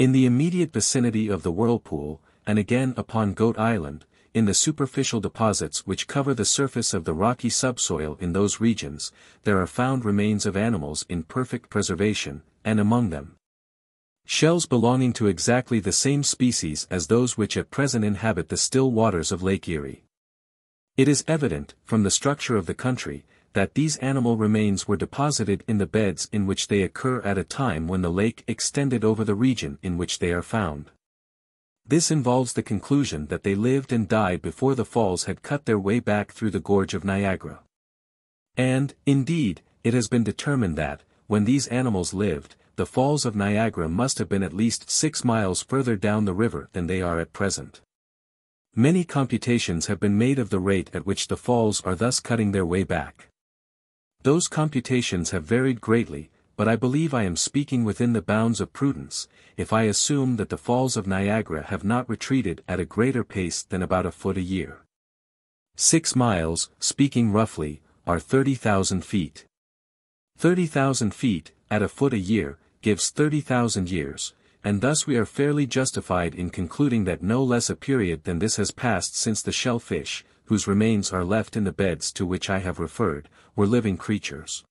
in the immediate vicinity of the Whirlpool, and again upon Goat Island, in the superficial deposits which cover the surface of the rocky subsoil in those regions, there are found remains of animals in perfect preservation, and among them shells belonging to exactly the same species as those which at present inhabit the still waters of Lake Erie. It is evident, from the structure of the country, that these animal remains were deposited in the beds in which they occur at a time when the lake extended over the region in which they are found. This involves the conclusion that they lived and died before the falls had cut their way back through the gorge of Niagara. And, indeed, it has been determined that, when these animals lived, the falls of Niagara must have been at least 6 miles further down the river than they are at present. Many computations have been made of the rate at which the falls are thus cutting their way back. Those computations have varied greatly, but I believe I am speaking within the bounds of prudence, if I assume that the falls of Niagara have not retreated at a greater pace than about a foot a year. 6 miles, speaking roughly, are 30,000 feet. 30,000 feet, at a foot a year, gives 30,000 years, and thus we are fairly justified in concluding that no less a period than this has passed since the shellfish, whose remains are left in the beds to which I have referred, were living creatures.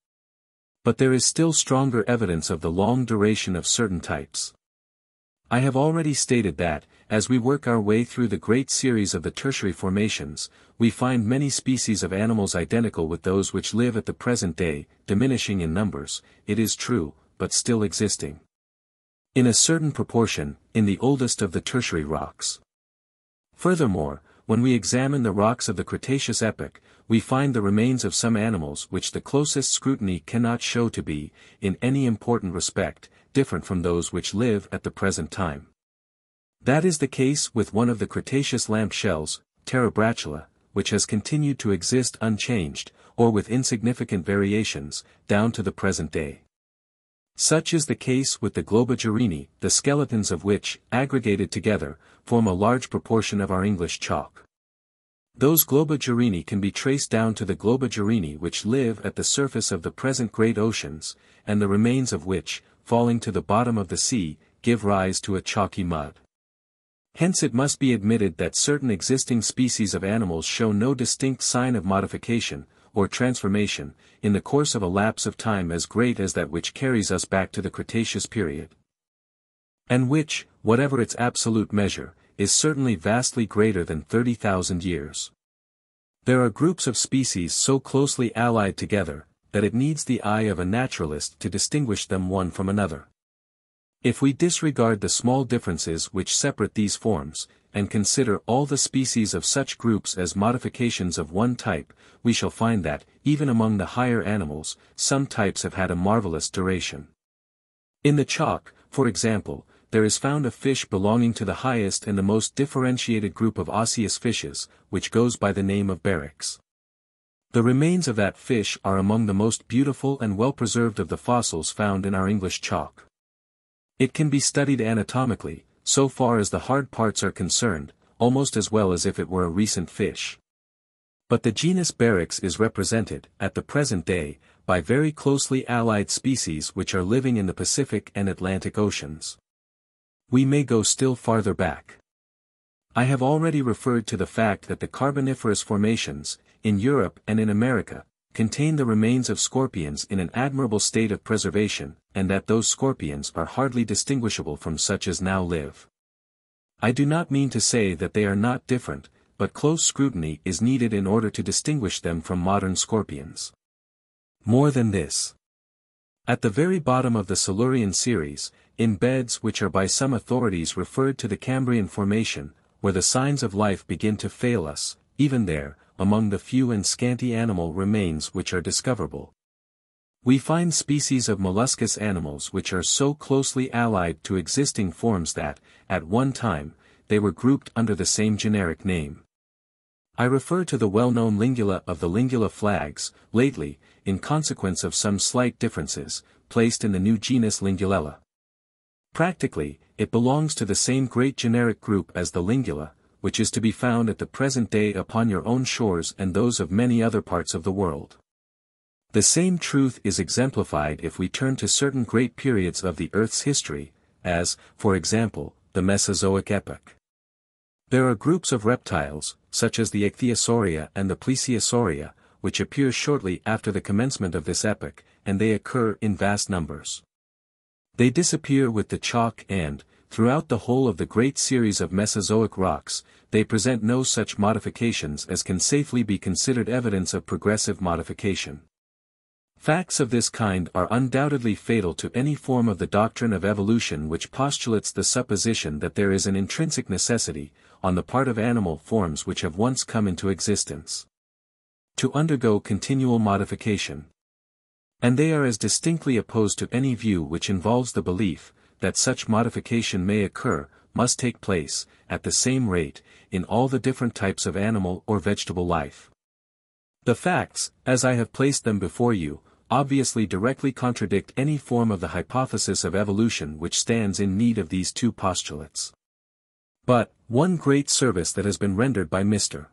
But there is still stronger evidence of the long duration of certain types. I have already stated that, as we work our way through the great series of the tertiary formations, we find many species of animals identical with those which live at the present day, diminishing in numbers, it is true, but still existing in a certain proportion, in the oldest of the tertiary rocks. Furthermore, when we examine the rocks of the Cretaceous epoch, we find the remains of some animals which the closest scrutiny cannot show to be, in any important respect, different from those which live at the present time. That is the case with one of the Cretaceous lamp shells, Terebratula, which has continued to exist unchanged, or with insignificant variations, down to the present day. Such is the case with the Globigerini, the skeletons of which, aggregated together, form a large proportion of our English chalk. Those Globigerini can be traced down to the Globigerini which live at the surface of the present great oceans, and the remains of which, falling to the bottom of the sea, give rise to a chalky mud. Hence it must be admitted that certain existing species of animals show no distinct sign of modification, or transformation, in the course of a lapse of time as great as that which carries us back to the Cretaceous period, and which, whatever its absolute measure, is certainly vastly greater than 30,000 years. There are groups of species so closely allied together, that it needs the eye of a naturalist to distinguish them one from another. If we disregard the small differences which separate these forms, and consider all the species of such groups as modifications of one type, we shall find that, even among the higher animals, some types have had a marvelous duration. In the chalk, for example, there is found a fish belonging to the highest and the most differentiated group of osseous fishes, which goes by the name of Beryx. The remains of that fish are among the most beautiful and well-preserved of the fossils found in our English chalk. It can be studied anatomically, so far as the hard parts are concerned, almost as well as if it were a recent fish. But the genus Beryx is represented, at the present day, by very closely allied species which are living in the Pacific and Atlantic Oceans. We may go still farther back. I have already referred to the fact that the Carboniferous formations, in Europe and in America, contain the remains of scorpions in an admirable state of preservation, and that those scorpions are hardly distinguishable from such as now live. I do not mean to say that they are not different, but close scrutiny is needed in order to distinguish them from modern scorpions. More than this. At the very bottom of the Silurian series, in beds which are by some authorities referred to the Cambrian formation, where the signs of life begin to fail us, even there, among the few and scanty animal remains which are discoverable, we find species of molluscous animals which are so closely allied to existing forms that, at one time, they were grouped under the same generic name. I refer to the well-known Lingula of the Lingula flags, lately, in consequence of some slight differences, placed in the new genus Lingulella. Practically, it belongs to the same great generic group as the Lingula, which is to be found at the present day upon your own shores and those of many other parts of the world. The same truth is exemplified if we turn to certain great periods of the Earth's history, as, for example, the Mesozoic epoch. There are groups of reptiles, such as the ichthyosauria and the plesiosauria, which appear shortly after the commencement of this epoch, and they occur in vast numbers. They disappear with the chalk and, throughout the whole of the great series of Mesozoic rocks, they present no such modifications as can safely be considered evidence of progressive modification. Facts of this kind are undoubtedly fatal to any form of the doctrine of evolution which postulates the supposition that there is an intrinsic necessity, on the part of animal forms which have once come into existence, to undergo continual modification. And they are as distinctly opposed to any view which involves the belief, that such modification may occur, must take place, at the same rate, in all the different types of animal or vegetable life. The facts, as I have placed them before you, obviously directly contradict any form of the hypothesis of evolution which stands in need of these two postulates. But, one great service that has been rendered by Mr.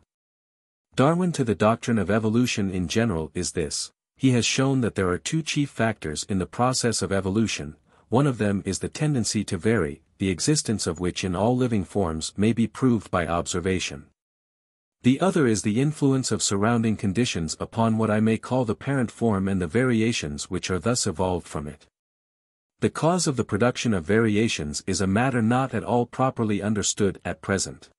Darwin to the doctrine of evolution in general is this: he has shown that there are two chief factors in the process of evolution. One of them is the tendency to vary, the existence of which in all living forms may be proved by observation. The other is the influence of surrounding conditions upon what I may call the parent form and the variations which are thus evolved from it. The cause of the production of variations is a matter not at all properly understood at present.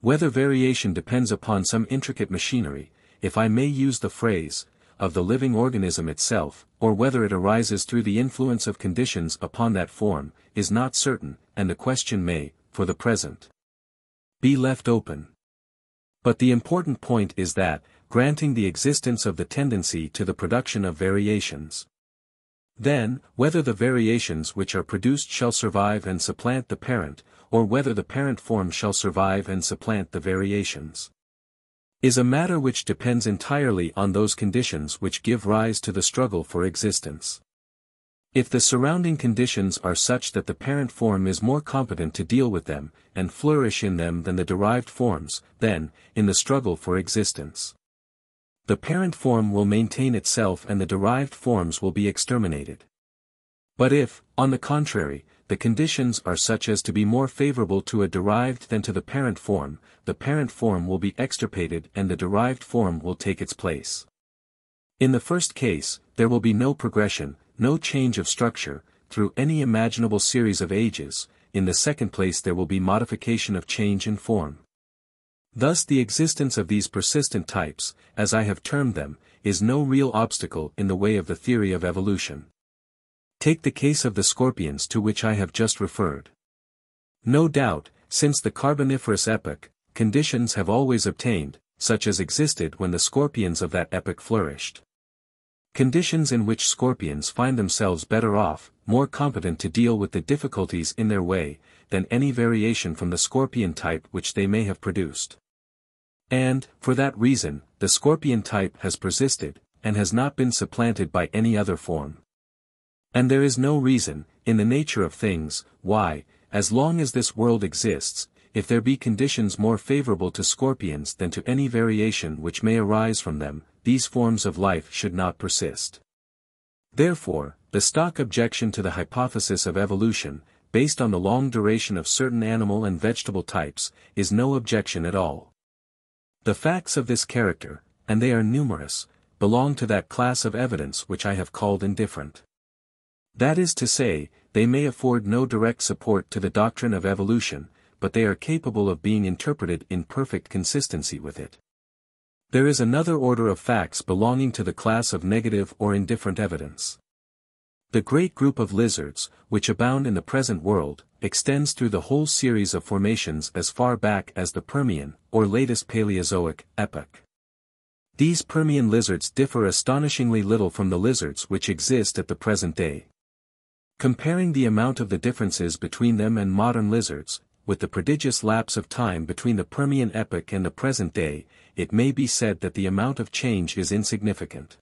Whether variation depends upon some intricate machinery, if I may use the phrase, of the living organism itself, or whether it arises through the influence of conditions upon that form, is not certain, and the question may, for the present, be left open. But the important point is that, granting the existence of the tendency to the production of variations, then, whether the variations which are produced shall survive and supplant the parent, or whether the parent form shall survive and supplant the variations, is a matter which depends entirely on those conditions which give rise to the struggle for existence. If the surrounding conditions are such that the parent form is more competent to deal with them, and flourish in them than the derived forms, then, in the struggle for existence, the parent form will maintain itself and the derived forms will be exterminated. But if, on the contrary, the conditions are such as to be more favorable to a derived than to the parent form will be extirpated and the derived form will take its place. In the first case, there will be no progression, no change of structure, through any imaginable series of ages; in the second place there will be modification of change in form. Thus the existence of these persistent types, as I have termed them, is no real obstacle in the way of the theory of evolution. Take the case of the scorpions to which I have just referred. No doubt, since the Carboniferous epoch, conditions have always obtained, such as existed when the scorpions of that epoch flourished. Conditions in which scorpions find themselves better off, more competent to deal with the difficulties in their way, than any variation from the scorpion type which they may have produced. And, for that reason, the scorpion type has persisted, and has not been supplanted by any other form. And there is no reason, in the nature of things, why, as long as this world exists, if there be conditions more favorable to scorpions than to any variation which may arise from them, these forms of life should not persist. Therefore, the stock objection to the hypothesis of evolution, based on the long duration of certain animal and vegetable types, is no objection at all. The facts of this character, and they are numerous, belong to that class of evidence which I have called indifferent. That is to say, they may afford no direct support to the doctrine of evolution, but they are capable of being interpreted in perfect consistency with it. There is another order of facts belonging to the class of negative or indifferent evidence. The great group of lizards, which abound in the present world, extends through the whole series of formations as far back as the Permian, or latest Paleozoic, epoch. These Permian lizards differ astonishingly little from the lizards which exist at the present day. Comparing the amount of the differences between them and modern lizards, with the prodigious lapse of time between the Permian epoch and the present day, it may be said that the amount of change is insignificant.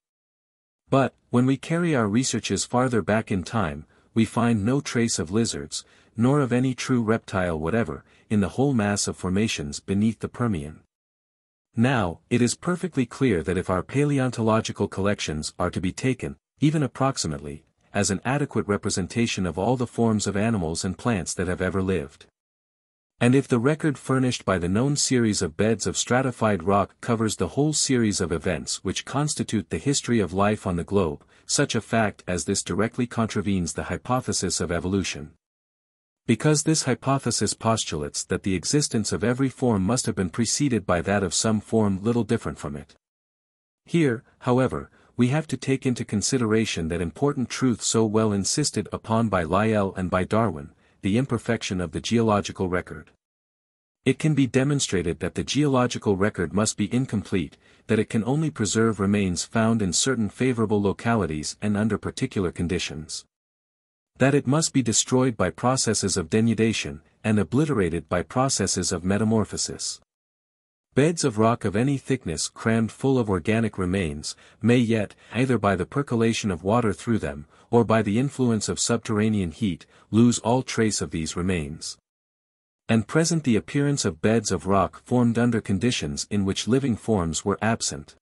But, when we carry our researches farther back in time, we find no trace of lizards, nor of any true reptile whatever, in the whole mass of formations beneath the Permian. Now, it is perfectly clear that if our paleontological collections are to be taken, even approximately, as an adequate representation of all the forms of animals and plants that have ever lived, And if the record furnished by the known series of beds of stratified rock covers the whole series of events which constitute the history of life on the globe, such a fact as this directly contravenes the hypothesis of evolution. Because this hypothesis postulates that the existence of every form must have been preceded by that of some form little different from it. Here, however, we have to take into consideration that important truth so well insisted upon by Lyell and by Darwin, the imperfection of the geological record. It can be demonstrated that the geological record must be incomplete, that it can only preserve remains found in certain favorable localities and under particular conditions. That it must be destroyed by processes of denudation, and obliterated by processes of metamorphosis. Beds of rock of any thickness crammed full of organic remains, may yet, either by the percolation of water through them, or by the influence of subterranean heat, lose all trace of these remains, and present the appearance of beds of rock formed under conditions in which living forms were absent.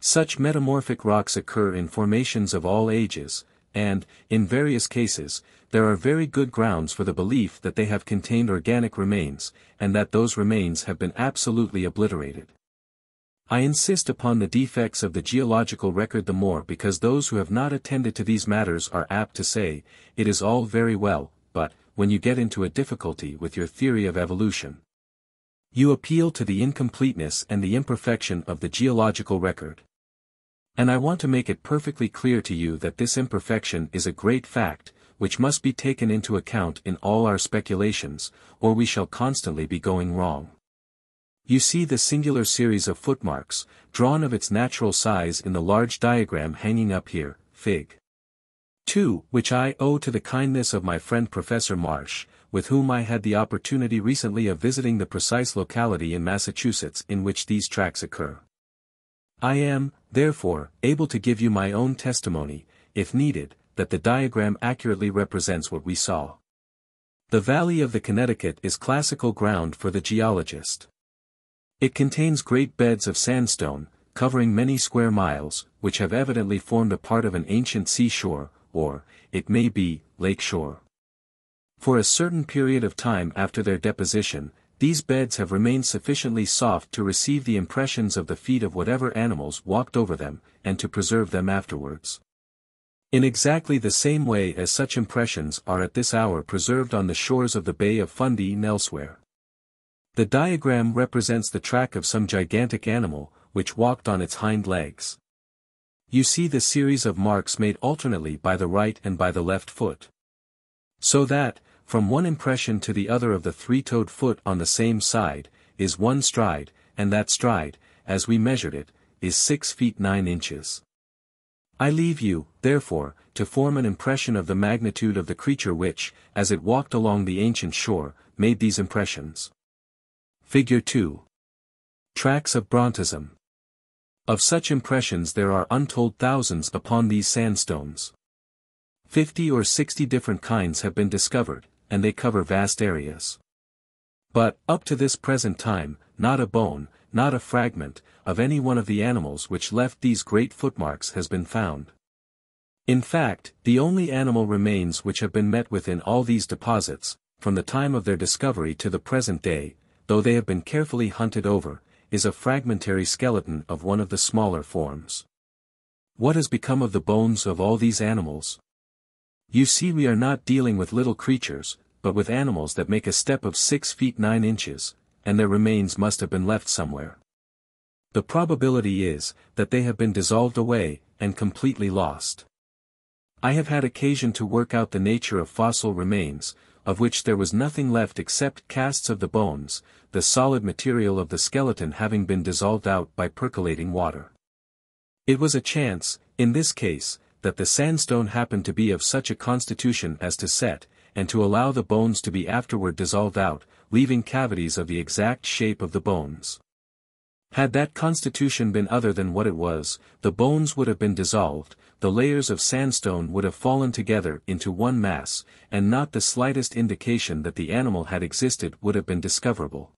Such metamorphic rocks occur in formations of all ages, and, in various cases, there are very good grounds for the belief that they have contained organic remains, and that those remains have been absolutely obliterated. I insist upon the defects of the geological record the more because those who have not attended to these matters are apt to say, "It is all very well, but, when you get into a difficulty with your theory of evolution, you appeal to the incompleteness and the imperfection of the geological record." And I want to make it perfectly clear to you that this imperfection is a great fact, which must be taken into account in all our speculations, or we shall constantly be going wrong. You see the singular series of footmarks, drawn of its natural size in the large diagram hanging up here, Fig. 2, which I owe to the kindness of my friend Professor Marsh, with whom I had the opportunity recently of visiting the precise locality in Massachusetts in which these tracks occur. I am, therefore, able to give you my own testimony, if needed, that the diagram accurately represents what we saw. The Valley of the Connecticut is classical ground for the geologist. It contains great beds of sandstone, covering many square miles, which have evidently formed a part of an ancient seashore, or, it may be, lake shore. For a certain period of time after their deposition, these beds have remained sufficiently soft to receive the impressions of the feet of whatever animals walked over them, and to preserve them afterwards. In exactly the same way as such impressions are at this hour preserved on the shores of the Bay of Fundy and elsewhere. The diagram represents the track of some gigantic animal, which walked on its hind legs. You see the series of marks made alternately by the right and by the left foot. So that, from one impression to the other of the three-toed foot on the same side, is one stride, and that stride, as we measured it, is 6 feet 9 inches. I leave you, therefore, to form an impression of the magnitude of the creature which, as it walked along the ancient shore, made these impressions. Figure 2. Tracks of Brontism. Of such impressions there are untold thousands upon these sandstones. 50 or 60 different kinds have been discovered, and they cover vast areas. But, up to this present time, not a bone, not a fragment, of any one of the animals which left these great footmarks has been found. In fact, the only animal remains which have been met with in all these deposits, from the time of their discovery to the present day, though they have been carefully hunted over, is a fragmentary skeleton of one of the smaller forms. What has become of the bones of all these animals? You see, we are not dealing with little creatures, but with animals that make a step of 6 feet 9 inches, and their remains must have been left somewhere. The probability is, that they have been dissolved away, and completely lost. I have had occasion to work out the nature of fossil remains, of which there was nothing left except casts of the bones, the solid material of the skeleton having been dissolved out by percolating water. It was a chance, in this case, that the sandstone happened to be of such a constitution as to set, and to allow the bones to be afterward dissolved out, leaving cavities of the exact shape of the bones. Had that constitution been other than what it was, the bones would have been dissolved, the layers of sandstone would have fallen together into one mass, and not the slightest indication that the animal had existed would have been discoverable.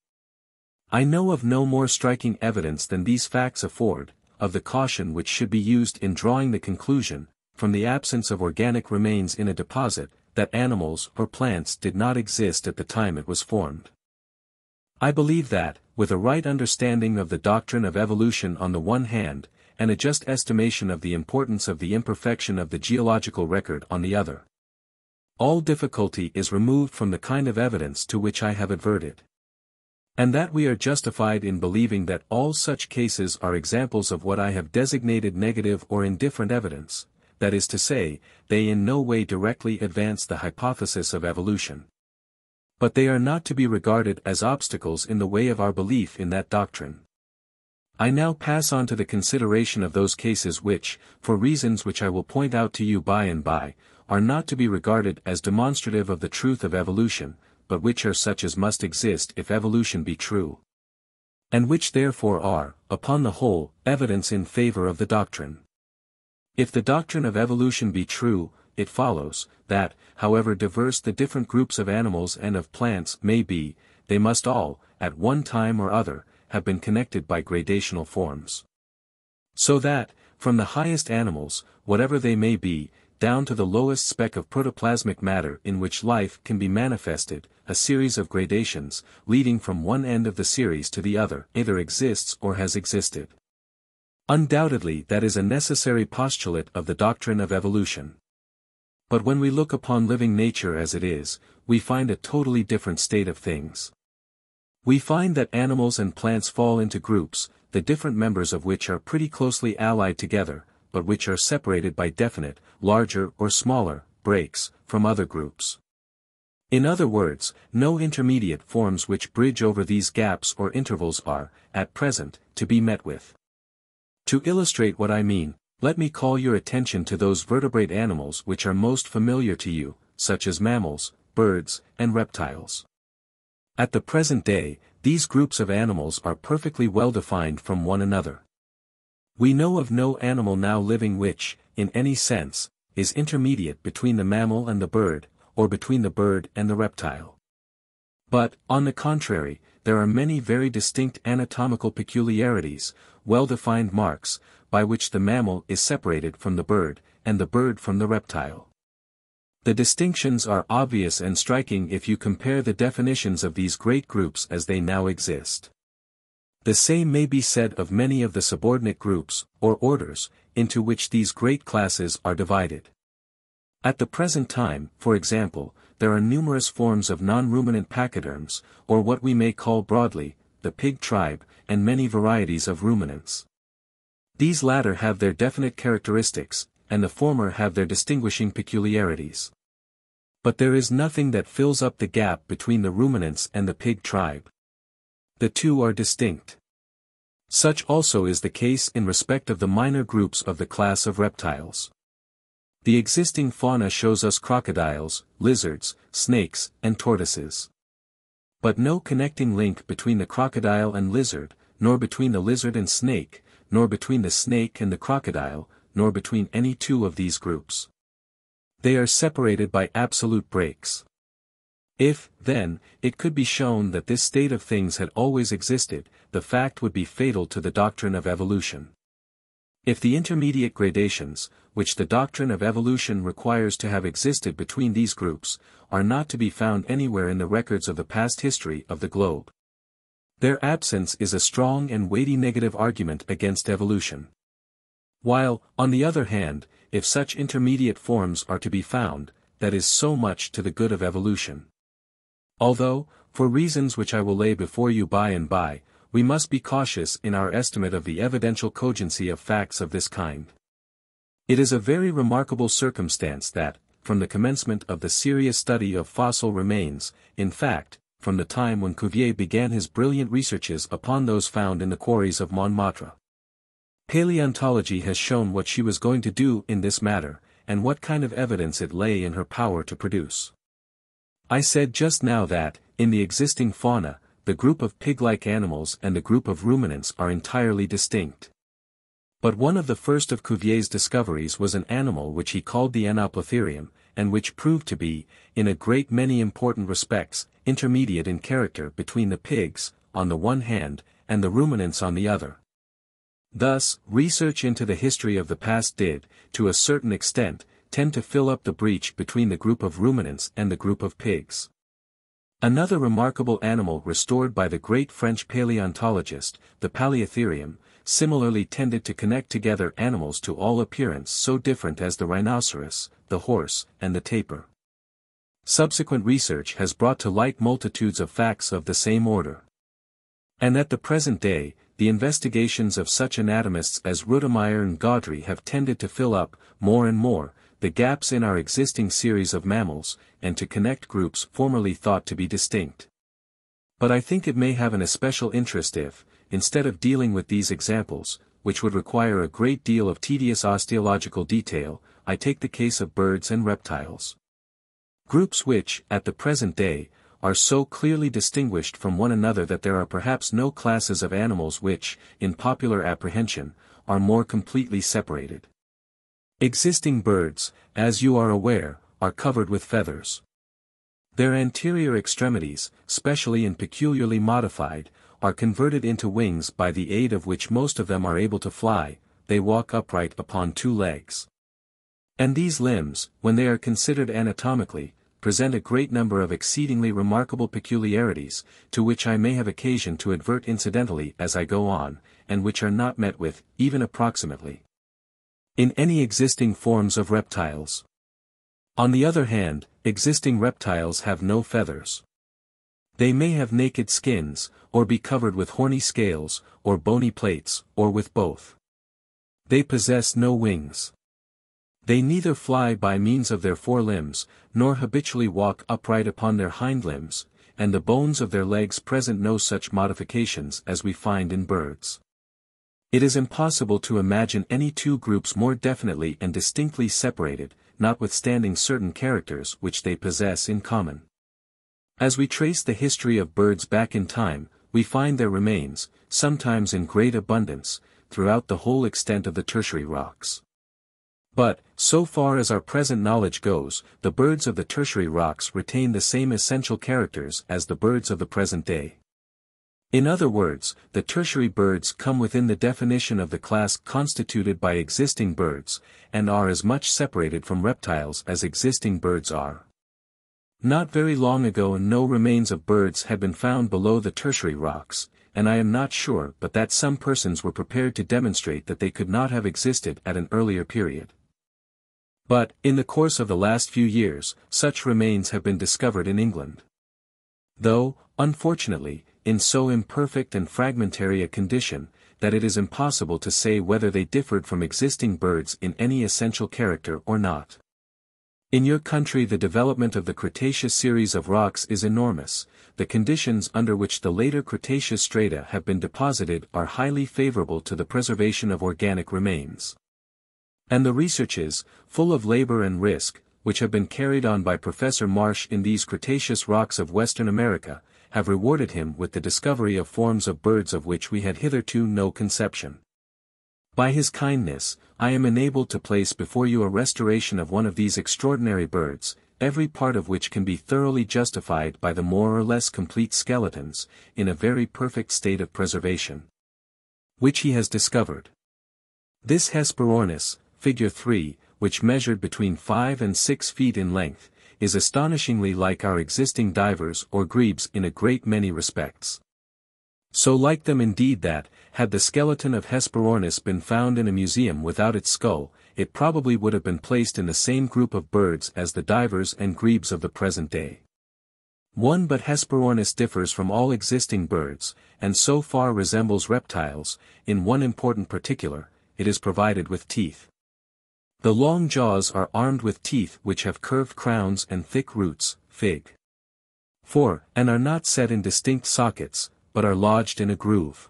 I know of no more striking evidence than these facts afford, of the caution which should be used in drawing the conclusion, from the absence of organic remains in a deposit, that animals or plants did not exist at the time it was formed. I believe that, with a right understanding of the doctrine of evolution on the one hand, and a just estimation of the importance of the imperfection of the geological record on the other, all difficulty is removed from the kind of evidence to which I have adverted. And that we are justified in believing that all such cases are examples of what I have designated negative or indifferent evidence, that is to say, they in no way directly advance the hypothesis of evolution. But they are not to be regarded as obstacles in the way of our belief in that doctrine. I now pass on to the consideration of those cases which, for reasons which I will point out to you by and by, are not to be regarded as demonstrative of the truth of evolution, but which are such as must exist if evolution be true, and which therefore are, upon the whole, evidence in favor of the doctrine. If the doctrine of evolution be true, it follows that, however diverse the different groups of animals and of plants may be, they must all, at one time or other, have been connected by gradational forms. So that, from the highest animals, whatever they may be, down to the lowest speck of protoplasmic matter in which life can be manifested, a series of gradations, leading from one end of the series to the other, either exists or has existed. Undoubtedly that is a necessary postulate of the doctrine of evolution. But when we look upon living nature as it is, we find a totally different state of things. We find that animals and plants fall into groups, the different members of which are pretty closely allied together, but which are separated by definite, larger or smaller, breaks, from other groups. In other words, no intermediate forms which bridge over these gaps or intervals are, at present, to be met with. To illustrate what I mean, let me call your attention to those vertebrate animals which are most familiar to you, such as mammals, birds, and reptiles. At the present day, these groups of animals are perfectly well defined from one another. We know of no animal now living which, in any sense, is intermediate between the mammal and the bird, or between the bird and the reptile. But, on the contrary, there are many very distinct anatomical peculiarities, well-defined marks, by which the mammal is separated from the bird, and the bird from the reptile. The distinctions are obvious and striking if you compare the definitions of these great groups as they now exist. The same may be said of many of the subordinate groups, or orders, into which these great classes are divided. At the present time, for example, there are numerous forms of non-ruminant pachyderms, or what we may call broadly, the pig tribe, and many varieties of ruminants. These latter have their definite characteristics, and the former have their distinguishing peculiarities. But there is nothing that fills up the gap between the ruminants and the pig tribe. The two are distinct. Such also is the case in respect of the minor groups of the class of reptiles. The existing fauna shows us crocodiles, lizards, snakes, and tortoises. But no connecting link between the crocodile and lizard, nor between the lizard and snake, nor between the snake and the crocodile, nor between any two of these groups. They are separated by absolute breaks. If, then, it could be shown that this state of things had always existed, the fact would be fatal to the doctrine of evolution. If the intermediate gradations, which the doctrine of evolution requires to have existed between these groups, are not to be found anywhere in the records of the past history of the globe, their absence is a strong and weighty negative argument against evolution. While, on the other hand, if such intermediate forms are to be found, that is so much to the good of evolution. Although, for reasons which I will lay before you by and by, we must be cautious in our estimate of the evidential cogency of facts of this kind. It is a very remarkable circumstance that, from the commencement of the serious study of fossil remains, in fact, from the time when Cuvier began his brilliant researches upon those found in the quarries of Montmartre, paleontology has shown what she was going to do in this matter, and what kind of evidence it lay in her power to produce. I said just now that, in the existing fauna, the group of pig-like animals and the group of ruminants are entirely distinct. But one of the first of Cuvier's discoveries was an animal which he called the Anoplotherium, and which proved to be, in a great many important respects, intermediate in character between the pigs, on the one hand, and the ruminants on the other. Thus, research into the history of the past did, to a certain extent, tend to fill up the breach between the group of ruminants and the group of pigs. Another remarkable animal restored by the great French paleontologist, the Paleotherium, similarly tended to connect together animals to all appearance so different as the rhinoceros, the horse, and the tapir. Subsequent research has brought to light multitudes of facts of the same order. And at the present day, the investigations of such anatomists as Rudemeyer and Gaudry have tended to fill up, more and more, the gaps in our existing series of mammals, and to connect groups formerly thought to be distinct. But I think it may have an especial interest if, instead of dealing with these examples, which would require a great deal of tedious osteological detail, I take the case of birds and reptiles. Groups which, at the present day, are so clearly distinguished from one another that there are perhaps no classes of animals which, in popular apprehension, are more completely separated. Existing birds, as you are aware, are covered with feathers. Their anterior extremities, specially and peculiarly modified, are converted into wings by the aid of which most of them are able to fly, they walk upright upon two legs. And these limbs, when they are considered anatomically, present a great number of exceedingly remarkable peculiarities, to which I may have occasion to advert incidentally as I go on, and which are not met with, even approximately, in any existing forms of reptiles. On the other hand, existing reptiles have no feathers. They may have naked skins, or be covered with horny scales, or bony plates, or with both. They possess no wings. They neither fly by means of their forelimbs, nor habitually walk upright upon their hind limbs, and the bones of their legs present no such modifications as we find in birds. It is impossible to imagine any two groups more definitely and distinctly separated, notwithstanding certain characters which they possess in common. As we trace the history of birds back in time, we find their remains, sometimes in great abundance, throughout the whole extent of the tertiary rocks. But, so far as our present knowledge goes, the birds of the tertiary rocks retain the same essential characters as the birds of the present day. In other words, the tertiary birds come within the definition of the class constituted by existing birds, and are as much separated from reptiles as existing birds are. Not very long ago no remains of birds had been found below the tertiary rocks, and I am not sure but that some persons were prepared to demonstrate that they could not have existed at an earlier period. But, in the course of the last few years, such remains have been discovered in England. Though, unfortunately, in so imperfect and fragmentary a condition, that it is impossible to say whether they differed from existing birds in any essential character or not. In your country the development of the Cretaceous series of rocks is enormous, the conditions under which the later Cretaceous strata have been deposited are highly favorable to the preservation of organic remains. And the researches, full of labor and risk, which have been carried on by Professor Marsh in these Cretaceous rocks of Western America, have rewarded him with the discovery of forms of birds of which we had hitherto no conception. By his kindness, I am enabled to place before you a restoration of one of these extraordinary birds, every part of which can be thoroughly justified by the more or less complete skeletons, in a very perfect state of preservation, which he has discovered. This Hesperornis, figure 3, which measured between 5 and 6 feet in length, is astonishingly like our existing divers or grebes in a great many respects. So like them indeed that, had the skeleton of Hesperornis been found in a museum without its skull, it probably would have been placed in the same group of birds as the divers and grebes of the present day. But Hesperornis differs from all existing birds, and so far resembles reptiles, in one important particular: it is provided with teeth. The long jaws are armed with teeth which have curved crowns and thick roots, fig. 4, and are not set in distinct sockets, but are lodged in a groove.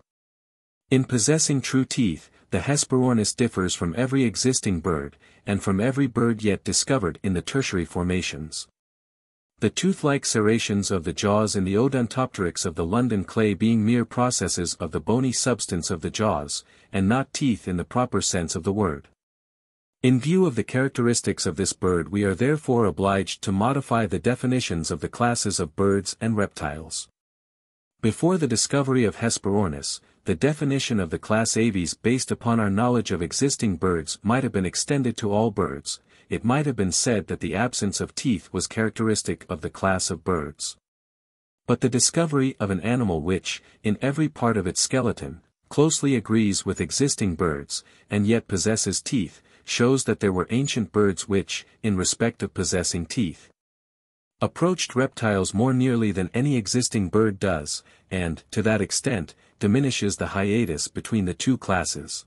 In possessing true teeth, the Hesperornis differs from every existing bird, and from every bird yet discovered in the tertiary formations. The tooth-like serrations of the jaws in the Odontopteryx of the London clay being mere processes of the bony substance of the jaws, and not teeth in the proper sense of the word. In view of the characteristics of this bird we are therefore obliged to modify the definitions of the classes of birds and reptiles. Before the discovery of Hesperornis, the definition of the class Aves based upon our knowledge of existing birds might have been extended to all birds. It might have been said that the absence of teeth was characteristic of the class of birds. But the discovery of an animal which, in every part of its skeleton, closely agrees with existing birds, and yet possesses teeth, shows that there were ancient birds which, in respect of possessing teeth, approached reptiles more nearly than any existing bird does, and, to that extent, diminishes the hiatus between the two classes.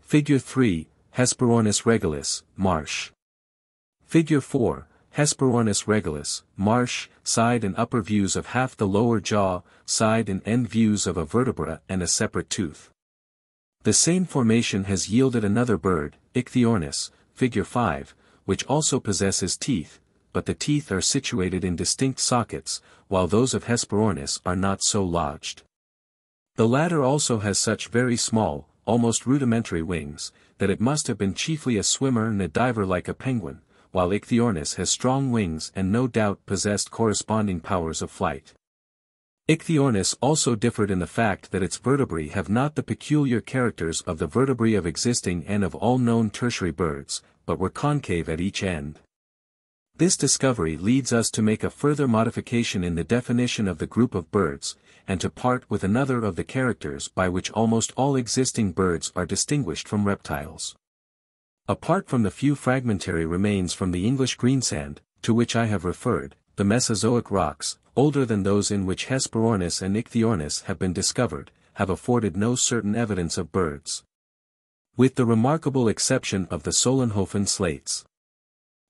Figure 3, Hesperornis regalis, marsh. Figure 4, Hesperornis regalis, marsh, side and upper views of half the lower jaw, side and end views of a vertebra and a separate tooth. The same formation has yielded another bird, Ichthyornis, figure 5, which also possesses teeth, but the teeth are situated in distinct sockets, while those of Hesperornis are not so lodged. The latter also has such very small, almost rudimentary wings, that it must have been chiefly a swimmer and a diver like a penguin, while Ichthyornis has strong wings and no doubt possessed corresponding powers of flight. Ichthyornis also differed in the fact that its vertebrae have not the peculiar characters of the vertebrae of existing and of all known tertiary birds, but were concave at each end. This discovery leads us to make a further modification in the definition of the group of birds, and to part with another of the characters by which almost all existing birds are distinguished from reptiles. Apart from the few fragmentary remains from the English greensand, to which I have referred, the Mesozoic rocks, older than those in which Hesperornis and Ichthyornis have been discovered, have afforded no certain evidence of birds, with the remarkable exception of the Solenhofen slates.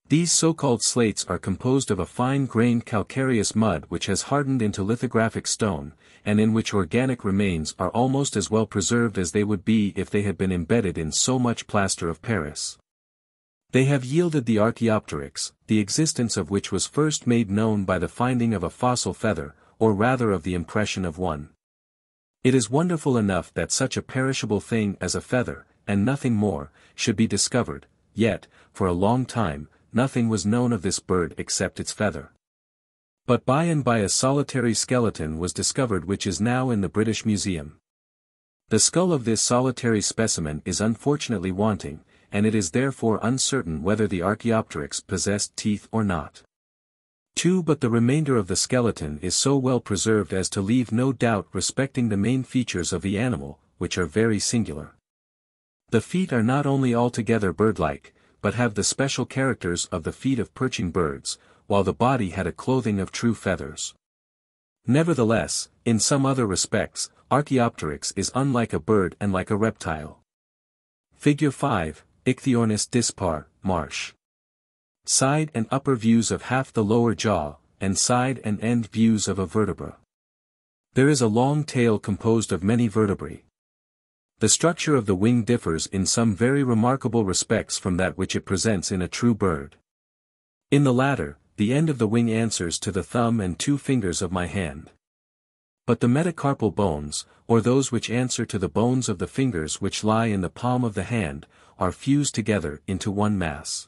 These so-called slates are composed of a fine-grained calcareous mud which has hardened into lithographic stone, and in which organic remains are almost as well preserved as they would be if they had been embedded in so much plaster of Paris. They have yielded the Archaeopteryx, the existence of which was first made known by the finding of a fossil feather, or rather of the impression of one. It is wonderful enough that such a perishable thing as a feather, and nothing more, should be discovered, yet, for a long time, nothing was known of this bird except its feather. But by and by a solitary skeleton was discovered which is now in the British Museum. The skull of this solitary specimen is unfortunately wanting, and it is therefore uncertain whether the Archaeopteryx possessed teeth or not. 2. But the remainder of the skeleton is so well preserved as to leave no doubt respecting the main features of the animal, which are very singular. The feet are not only altogether bird-like, but have the special characters of the feet of perching birds, while the body had a clothing of true feathers. Nevertheless, in some other respects, Archaeopteryx is unlike a bird and like a reptile. Figure 5, Ichthyornis dispar, marsh. Side and upper views of half the lower jaw, and side and end views of a vertebra. There is a long tail composed of many vertebrae. The structure of the wing differs in some very remarkable respects from that which it presents in a true bird. In the latter, the end of the wing answers to the thumb and two fingers of my hand. But the metacarpal bones, or those which answer to the bones of the fingers which lie in the palm of the hand, are fused together into one mass.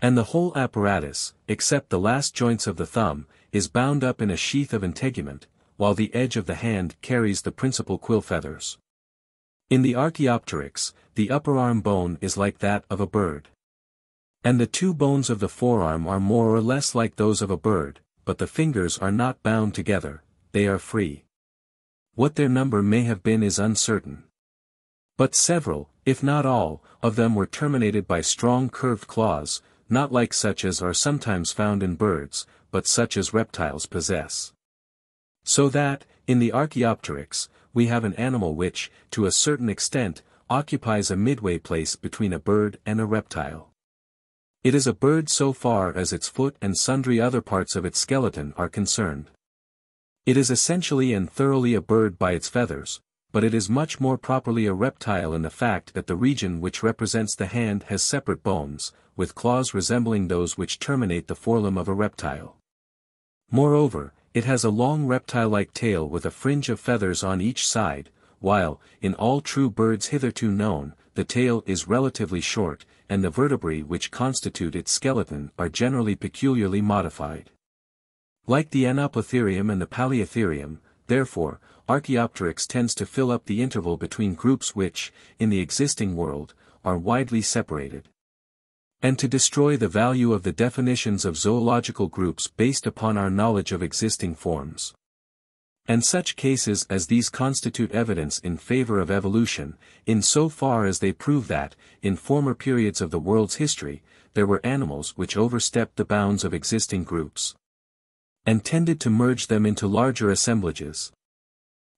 And the whole apparatus, except the last joints of the thumb, is bound up in a sheath of integument, while the edge of the hand carries the principal quill feathers. In the Archaeopteryx, the upper arm bone is like that of a bird. And the two bones of the forearm are more or less like those of a bird, but the fingers are not bound together, they are free. What their number may have been is uncertain. But several, if not all, of them were terminated by strong curved claws, not like such as are sometimes found in birds, but such as reptiles possess. So that, in the Archaeopteryx, we have an animal which, to a certain extent, occupies a midway place between a bird and a reptile. It is a bird so far as its foot and sundry other parts of its skeleton are concerned. It is essentially and thoroughly a bird by its feathers, but it is much more properly a reptile in the fact that the region which represents the hand has separate bones, with claws resembling those which terminate the forelimb of a reptile. Moreover, it has a long reptile-like tail with a fringe of feathers on each side, while, in all true birds hitherto known, the tail is relatively short, and the vertebrae which constitute its skeleton are generally peculiarly modified. Like the Anoplotherium and the Paleotherium, therefore, Archaeopteryx tends to fill up the interval between groups which, in the existing world, are widely separated. and to destroy the value of the definitions of zoological groups based upon our knowledge of existing forms. And such cases as these constitute evidence in favor of evolution, in so far as they prove that, in former periods of the world's history, there were animals which overstepped the bounds of existing groups, and tended to merge them into larger assemblages.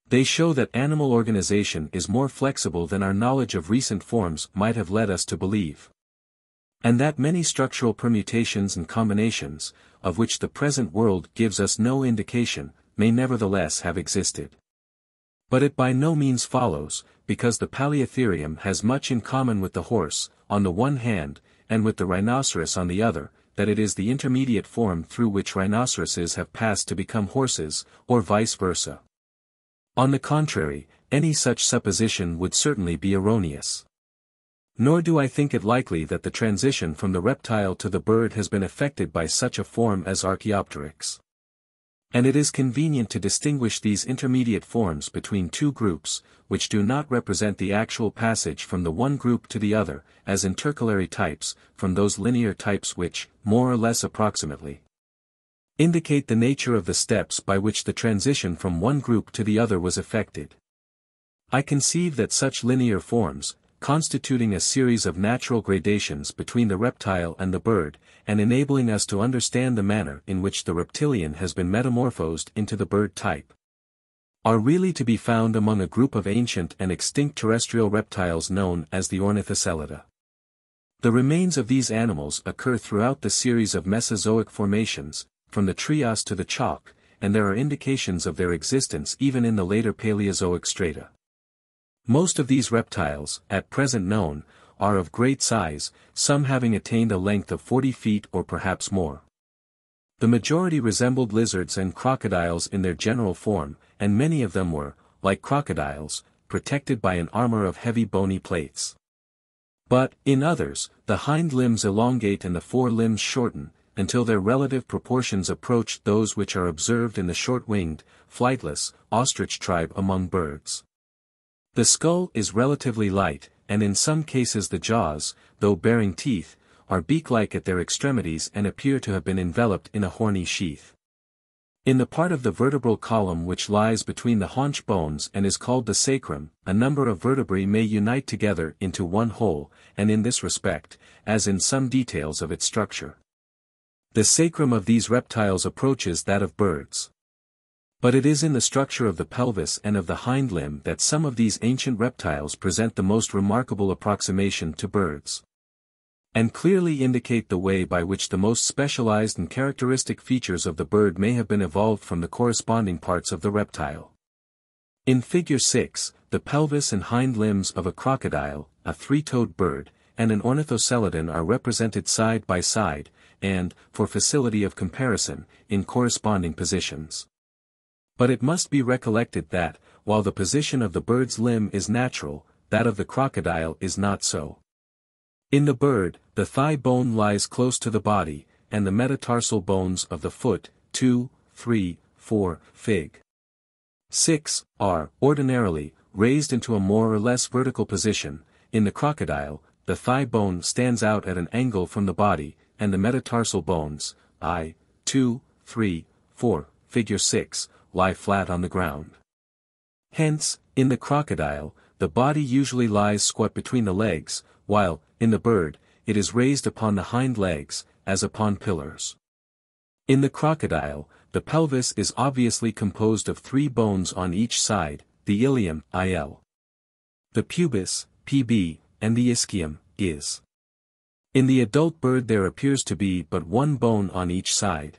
They show that animal organization is more flexible than our knowledge of recent forms might have led us to believe, and that many structural permutations and combinations, of which the present world gives us no indication, may nevertheless have existed. But it by no means follows, because the Paleotherium has much in common with the horse, on the one hand, and with the rhinoceros on the other, that it is the intermediate form through which rhinoceroses have passed to become horses, or vice versa. On the contrary, any such supposition would certainly be erroneous. Nor do I think it likely that the transition from the reptile to the bird has been effected by such a form as Archaeopteryx. And it is convenient to distinguish these intermediate forms between two groups, which do not represent the actual passage from the one group to the other, as intercalary types, from those linear types which, more or less approximately, indicate the nature of the steps by which the transition from one group to the other was effected. I conceive that such linear forms, constituting a series of natural gradations between the reptile and the bird, and enabling us to understand the manner in which the reptilian has been metamorphosed into the bird type, are really to be found among a group of ancient and extinct terrestrial reptiles known as the Ornithocelida. The remains of these animals occur throughout the series of Mesozoic formations, from the Trias to the Chalk, and there are indications of their existence even in the later Paleozoic strata. Most of these reptiles, at present known, are of great size, some having attained a length of 40 feet or perhaps more. The majority resembled lizards and crocodiles in their general form, and many of them were, like crocodiles, protected by an armor of heavy bony plates. But, in others, the hind limbs elongate and the fore limbs shorten, until their relative proportions approach those which are observed in the short-winged, flightless, ostrich tribe among birds. The skull is relatively light, and in some cases the jaws, though bearing teeth, are beak-like at their extremities and appear to have been enveloped in a horny sheath. In the part of the vertebral column which lies between the haunch bones and is called the sacrum, a number of vertebrae may unite together into one whole, and in this respect, as in some details of its structure, the sacrum of these reptiles approaches that of birds. But it is in the structure of the pelvis and of the hind limb that some of these ancient reptiles present the most remarkable approximation to birds, and clearly indicate the way by which the most specialized and characteristic features of the bird may have been evolved from the corresponding parts of the reptile. In Figure 6, the pelvis and hind limbs of a crocodile, a three-toed bird, and an ornithocelidon are represented side by side, and, for facility of comparison, in corresponding positions. But it must be recollected that, while the position of the bird's limb is natural, that of the crocodile is not so. In the bird, the thigh bone lies close to the body, and the metatarsal bones of the foot, 2, 3, 4, Fig. 6, are, ordinarily, raised into a more or less vertical position. In the crocodile, the thigh bone stands out at an angle from the body, and the metatarsal bones, I, 2, 3, 4, Figure 6, lie flat on the ground. Hence, in the crocodile, the body usually lies squat between the legs, while, in the bird, it is raised upon the hind legs, as upon pillars. In the crocodile, the pelvis is obviously composed of three bones on each side, the ilium, IL, the pubis, PB, and the ischium, IS. In the adult bird there appears to be but one bone on each side.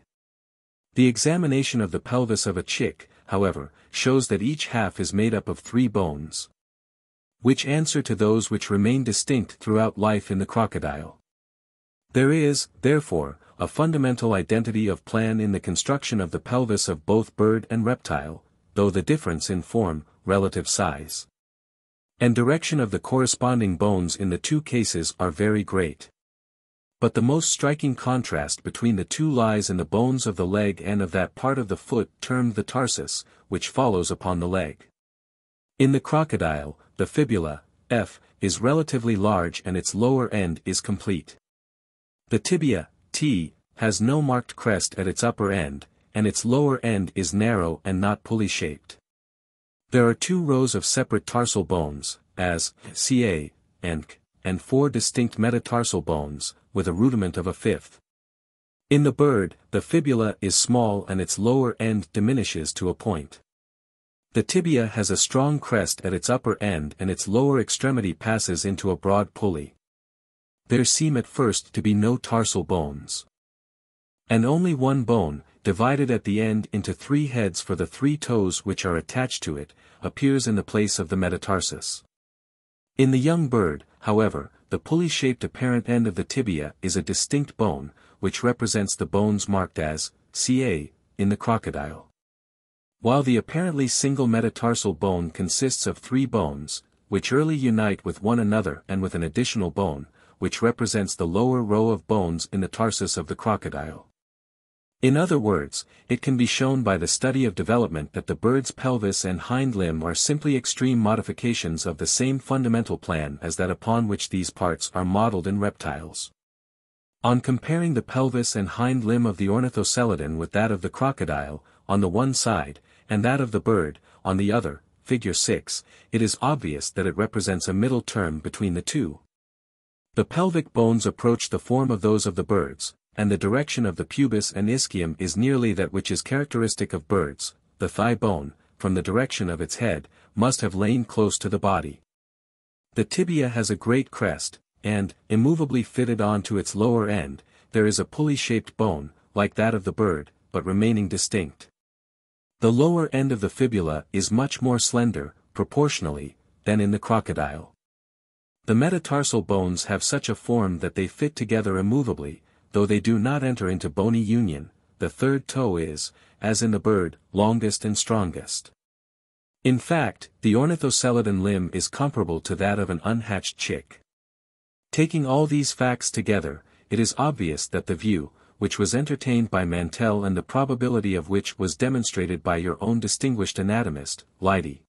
The examination of the pelvis of a chick, however, shows that each half is made up of three bones, which answer to those which remain distinct throughout life in the crocodile. There is, therefore, a fundamental identity of plan in the construction of the pelvis of both bird and reptile, though the difference in form, relative size, and direction of the corresponding bones in the two cases are very great. But the most striking contrast between the two lies in the bones of the leg and of that part of the foot termed the tarsus, which follows upon the leg. In the crocodile, the fibula, F, is relatively large and its lower end is complete. The tibia, T, has no marked crest at its upper end, and its lower end is narrow and not pulley-shaped. There are two rows of separate tarsal bones, as, ca, and k, and four distinct metatarsal bones, with a rudiment of a fifth. In the bird, the fibula is small and its lower end diminishes to a point. The tibia has a strong crest at its upper end and its lower extremity passes into a broad pulley. There seem at first to be no tarsal bones, and only one bone, divided at the end into three heads for the three toes which are attached to it, appears in the place of the metatarsus. In the young bird, however, the pulley-shaped apparent end of the tibia is a distinct bone, which represents the bones marked as, ca, in the crocodile. While the apparently single metatarsal bone consists of three bones, which early unite with one another and with an additional bone, which represents the lower row of bones in the tarsus of the crocodile. In other words, it can be shown by the study of development that the bird's pelvis and hind limb are simply extreme modifications of the same fundamental plan as that upon which these parts are modeled in reptiles. On comparing the pelvis and hind limb of the ornithoscelidon with that of the crocodile, on the one side, and that of the bird, on the other, figure 6, it is obvious that it represents a middle term between the two. The pelvic bones approach the form of those of the birds, and the direction of the pubis and ischium is nearly that which is characteristic of birds. The thigh bone, from the direction of its head, must have lain close to the body. The tibia has a great crest, and, immovably fitted on to its lower end, there is a pulley-shaped bone, like that of the bird, but remaining distinct. The lower end of the fibula is much more slender, proportionally, than in the crocodile. The metatarsal bones have such a form that they fit together immovably, though they do not enter into bony union. The third toe is, as in the bird, longest and strongest. In fact, the ornithocelidon limb is comparable to that of an unhatched chick. Taking all these facts together, it is obvious that the view, which was entertained by Mantell and the probability of which was demonstrated by your own distinguished anatomist, Leidy.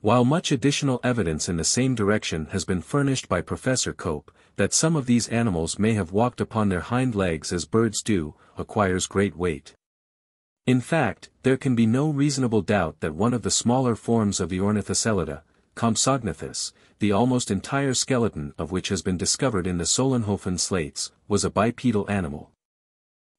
While much additional evidence in the same direction has been furnished by Professor Cope, that some of these animals may have walked upon their hind legs as birds do, acquires great weight. In fact, there can be no reasonable doubt that one of the smaller forms of the Ornithocelida, Compsognathus, the almost entire skeleton of which has been discovered in the Solenhofen slates, was a bipedal animal.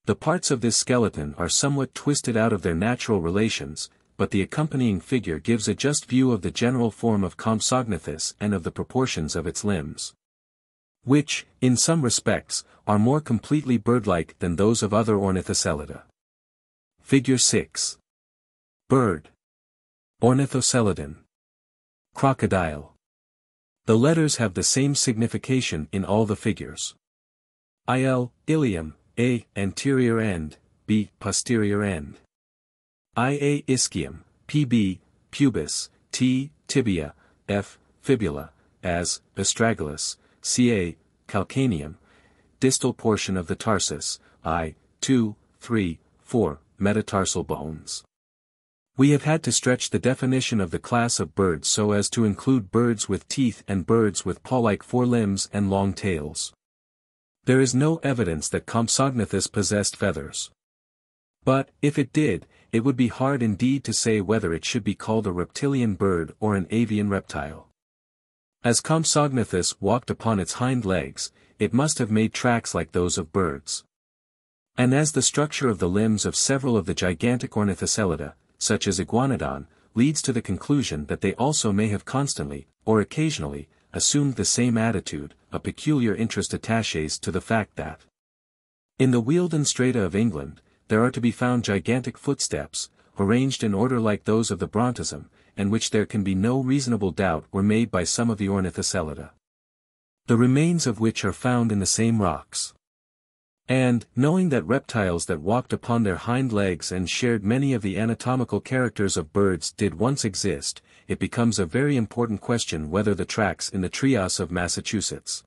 The parts of this skeleton are somewhat twisted out of their natural relations, but the accompanying figure gives a just view of the general form of Compsognathus and of the proportions of its limbs, which, in some respects, are more completely birdlike than those of other Ornithocelida. Figure 6. Bird. Ornithocelidon. Crocodile. The letters have the same signification in all the figures. IL, ilium, A, anterior end, B, posterior end. IA ischium, PB, pubis, T, tibia, F, fibula, as, astragalus, CA, calcaneum, distal portion of the tarsus, I, 2, 3, 4, metatarsal bones. We have had to stretch the definition of the class of birds so as to include birds with teeth and birds with paw-like forelimbs and long tails. There is no evidence that Compsognathus possessed feathers. But, if it did, it would be hard indeed to say whether it should be called a reptilian bird or an avian reptile. As Compsognathus walked upon its hind legs, it must have made tracks like those of birds. And as the structure of the limbs of several of the gigantic Ornithocelida, such as Iguanodon, leads to the conclusion that they also may have constantly, or occasionally, assumed the same attitude, a peculiar interest attaches to the fact that in the Wealden strata of England, there are to be found gigantic footsteps, arranged in order like those of the Brontosaurus, and which there can be no reasonable doubt were made by some of the Ornithocelida, the remains of which are found in the same rocks. And, knowing that reptiles that walked upon their hind legs and shared many of the anatomical characters of birds did once exist, it becomes a very important question whether the tracks in the Trias of Massachusetts,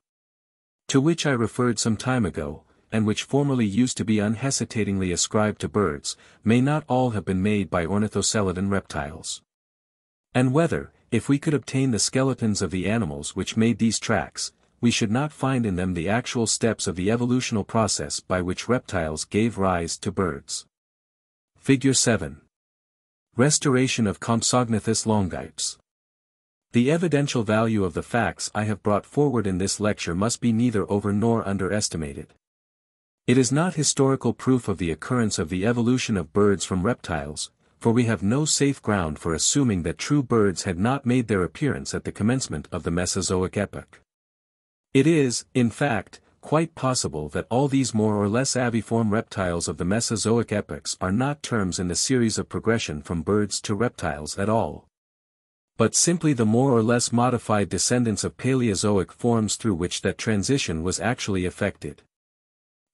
to which I referred some time ago, and which formerly used to be unhesitatingly ascribed to birds, may not all have been made by ornithocelidon reptiles. And whether, if we could obtain the skeletons of the animals which made these tracks, we should not find in them the actual steps of the evolutional process by which reptiles gave rise to birds. Figure 7. Restoration of Compsognathus longipes. The evidential value of the facts I have brought forward in this lecture must be neither over nor underestimated. It is not historical proof of the occurrence of the evolution of birds from reptiles, for we have no safe ground for assuming that true birds had not made their appearance at the commencement of the Mesozoic epoch. It is, in fact, quite possible that all these more or less aviform reptiles of the Mesozoic epochs are not terms in the series of progression from birds to reptiles at all, but simply the more or less modified descendants of Paleozoic forms through which that transition was actually effected.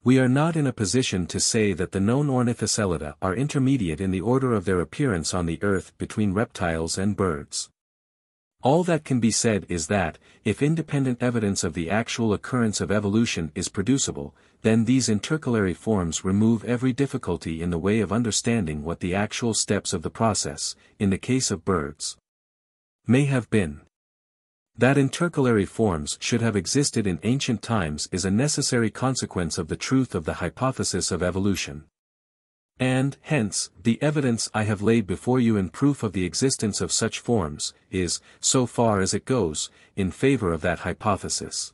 We are not in a position to say that the known Ornithocelida are intermediate in the order of their appearance on the earth between reptiles and birds. All that can be said is that, if independent evidence of the actual occurrence of evolution is producible, then these intercalary forms remove every difficulty in the way of understanding what the actual steps of the process, in the case of birds, may have been. That intercalary forms should have existed in ancient times is a necessary consequence of the truth of the hypothesis of evolution. And, hence, the evidence I have laid before you in proof of the existence of such forms, is, so far as it goes, in favor of that hypothesis.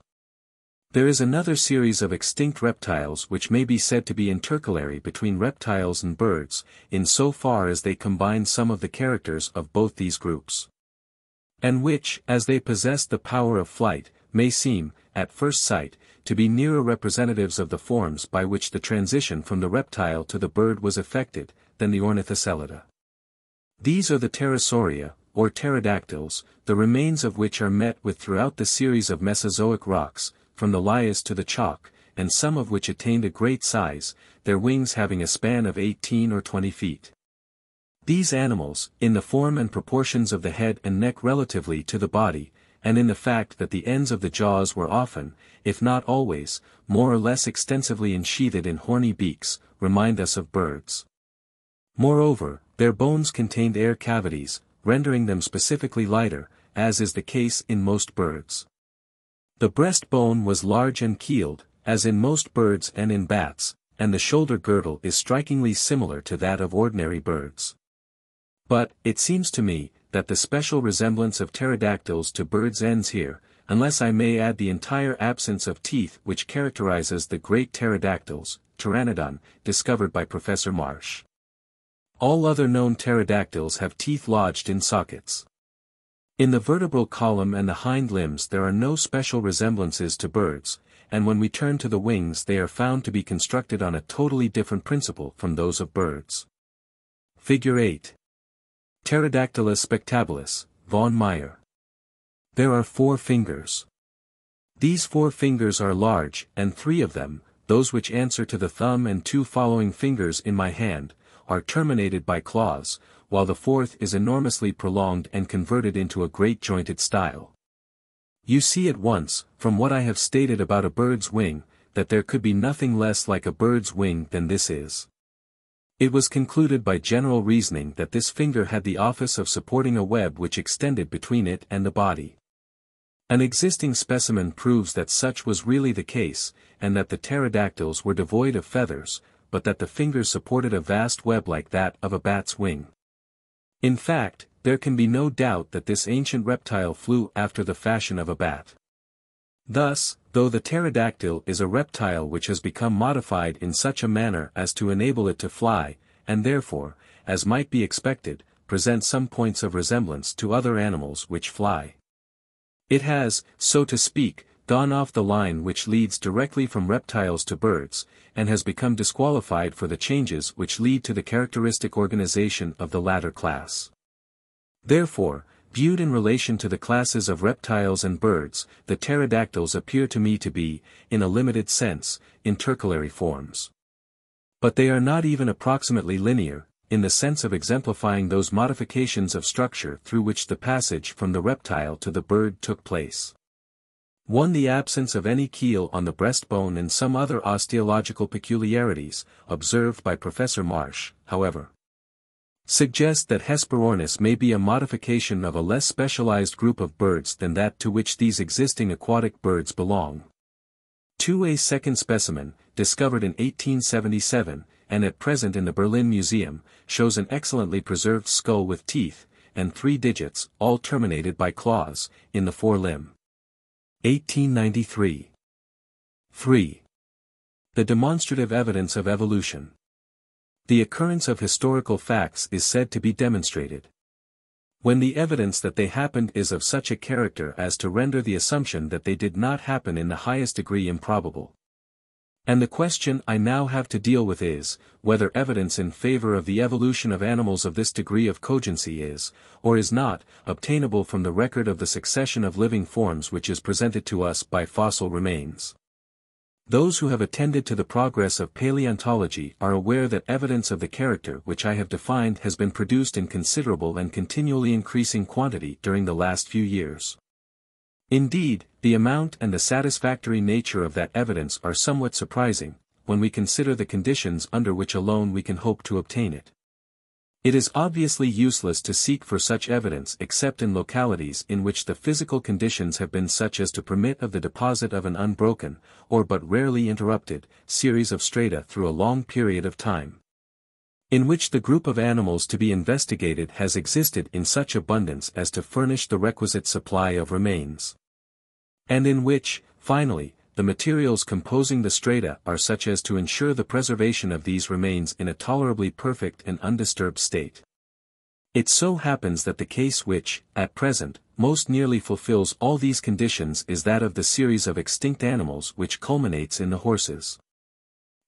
There is another series of extinct reptiles which may be said to be intercalary between reptiles and birds, in so far as they combine some of the characters of both these groups, and which, as they possessed the power of flight, may seem, at first sight, to be nearer representatives of the forms by which the transition from the reptile to the bird was effected, than the Ornithocelida. These are the pterosauria, or pterodactyls, the remains of which are met with throughout the series of Mesozoic rocks, from the lias to the chalk, and some of which attained a great size, their wings having a span of 18 or 20 feet. These animals, in the form and proportions of the head and neck relatively to the body, and in the fact that the ends of the jaws were often, if not always, more or less extensively ensheathed in horny beaks, remind us of birds. Moreover, their bones contained air cavities, rendering them specifically lighter, as is the case in most birds. The breast bone was large and keeled, as in most birds and in bats, and the shoulder girdle is strikingly similar to that of ordinary birds. But, it seems to me, that the special resemblance of pterodactyls to birds ends here, unless I may add the entire absence of teeth which characterizes the great pterodactyls, Pteranodon, discovered by Professor Marsh. All other known pterodactyls have teeth lodged in sockets. In the vertebral column and the hind limbs there are no special resemblances to birds, and when we turn to the wings they are found to be constructed on a totally different principle from those of birds. Figure 8. Pterodactylus spectabilis, von Meyer. There are 4 fingers. These 4 fingers are large, and 3 of them, those which answer to the thumb and 2 following fingers in my hand, are terminated by claws, while the 4th is enormously prolonged and converted into a great jointed style. You see at once, from what I have stated about a bird's wing, that there could be nothing less like a bird's wing than this is. It was concluded by general reasoning that this finger had the office of supporting a web which extended between it and the body. An existing specimen proves that such was really the case, and that the pterodactyls were devoid of feathers, but that the fingers supported a vast web like that of a bat's wing. In fact, there can be no doubt that this ancient reptile flew after the fashion of a bat. Thus, though the pterodactyl is a reptile which has become modified in such a manner as to enable it to fly, and therefore, as might be expected, presents some points of resemblance to other animals which fly, it has, so to speak, gone off the line which leads directly from reptiles to birds, and has become disqualified for the changes which lead to the characteristic organization of the latter class. Therefore, viewed in relation to the classes of reptiles and birds, the pterodactyls appear to me to be, in a limited sense, intercalary forms. But they are not even approximately linear, in the sense of exemplifying those modifications of structure through which the passage from the reptile to the bird took place. 1. The absence of any keel on the breastbone and some other osteological peculiarities, observed by Professor Marsh, however, suggest that Hesperornis may be a modification of a less specialized group of birds than that to which these existing aquatic birds belong. 2A second specimen, discovered in 1877, and at present in the Berlin Museum, shows an excellently preserved skull with teeth, and 3 digits, all terminated by claws, in the forelimb. 1893. 3. The demonstrative evidence of evolution. The occurrence of historical facts is said to be demonstrated when the evidence that they happened is of such a character as to render the assumption that they did not happen in the highest degree improbable. And the question I now have to deal with is, whether evidence in favor of the evolution of animals of this degree of cogency is, or is not, obtainable from the record of the succession of living forms which is presented to us by fossil remains. Those who have attended to the progress of paleontology are aware that evidence of the character which I have defined has been produced in considerable and continually increasing quantity during the last few years. Indeed, the amount and the satisfactory nature of that evidence are somewhat surprising, when we consider the conditions under which alone we can hope to obtain it. It is obviously useless to seek for such evidence except in localities in which the physical conditions have been such as to permit of the deposit of an unbroken, or but rarely interrupted, series of strata through a long period of time, in which the group of animals to be investigated has existed in such abundance as to furnish the requisite supply of remains, and in which, finally, the materials composing the strata are such as to ensure the preservation of these remains in a tolerably perfect and undisturbed state. It so happens that the case which, at present, most nearly fulfills all these conditions is that of the series of extinct animals which culminates in the horses.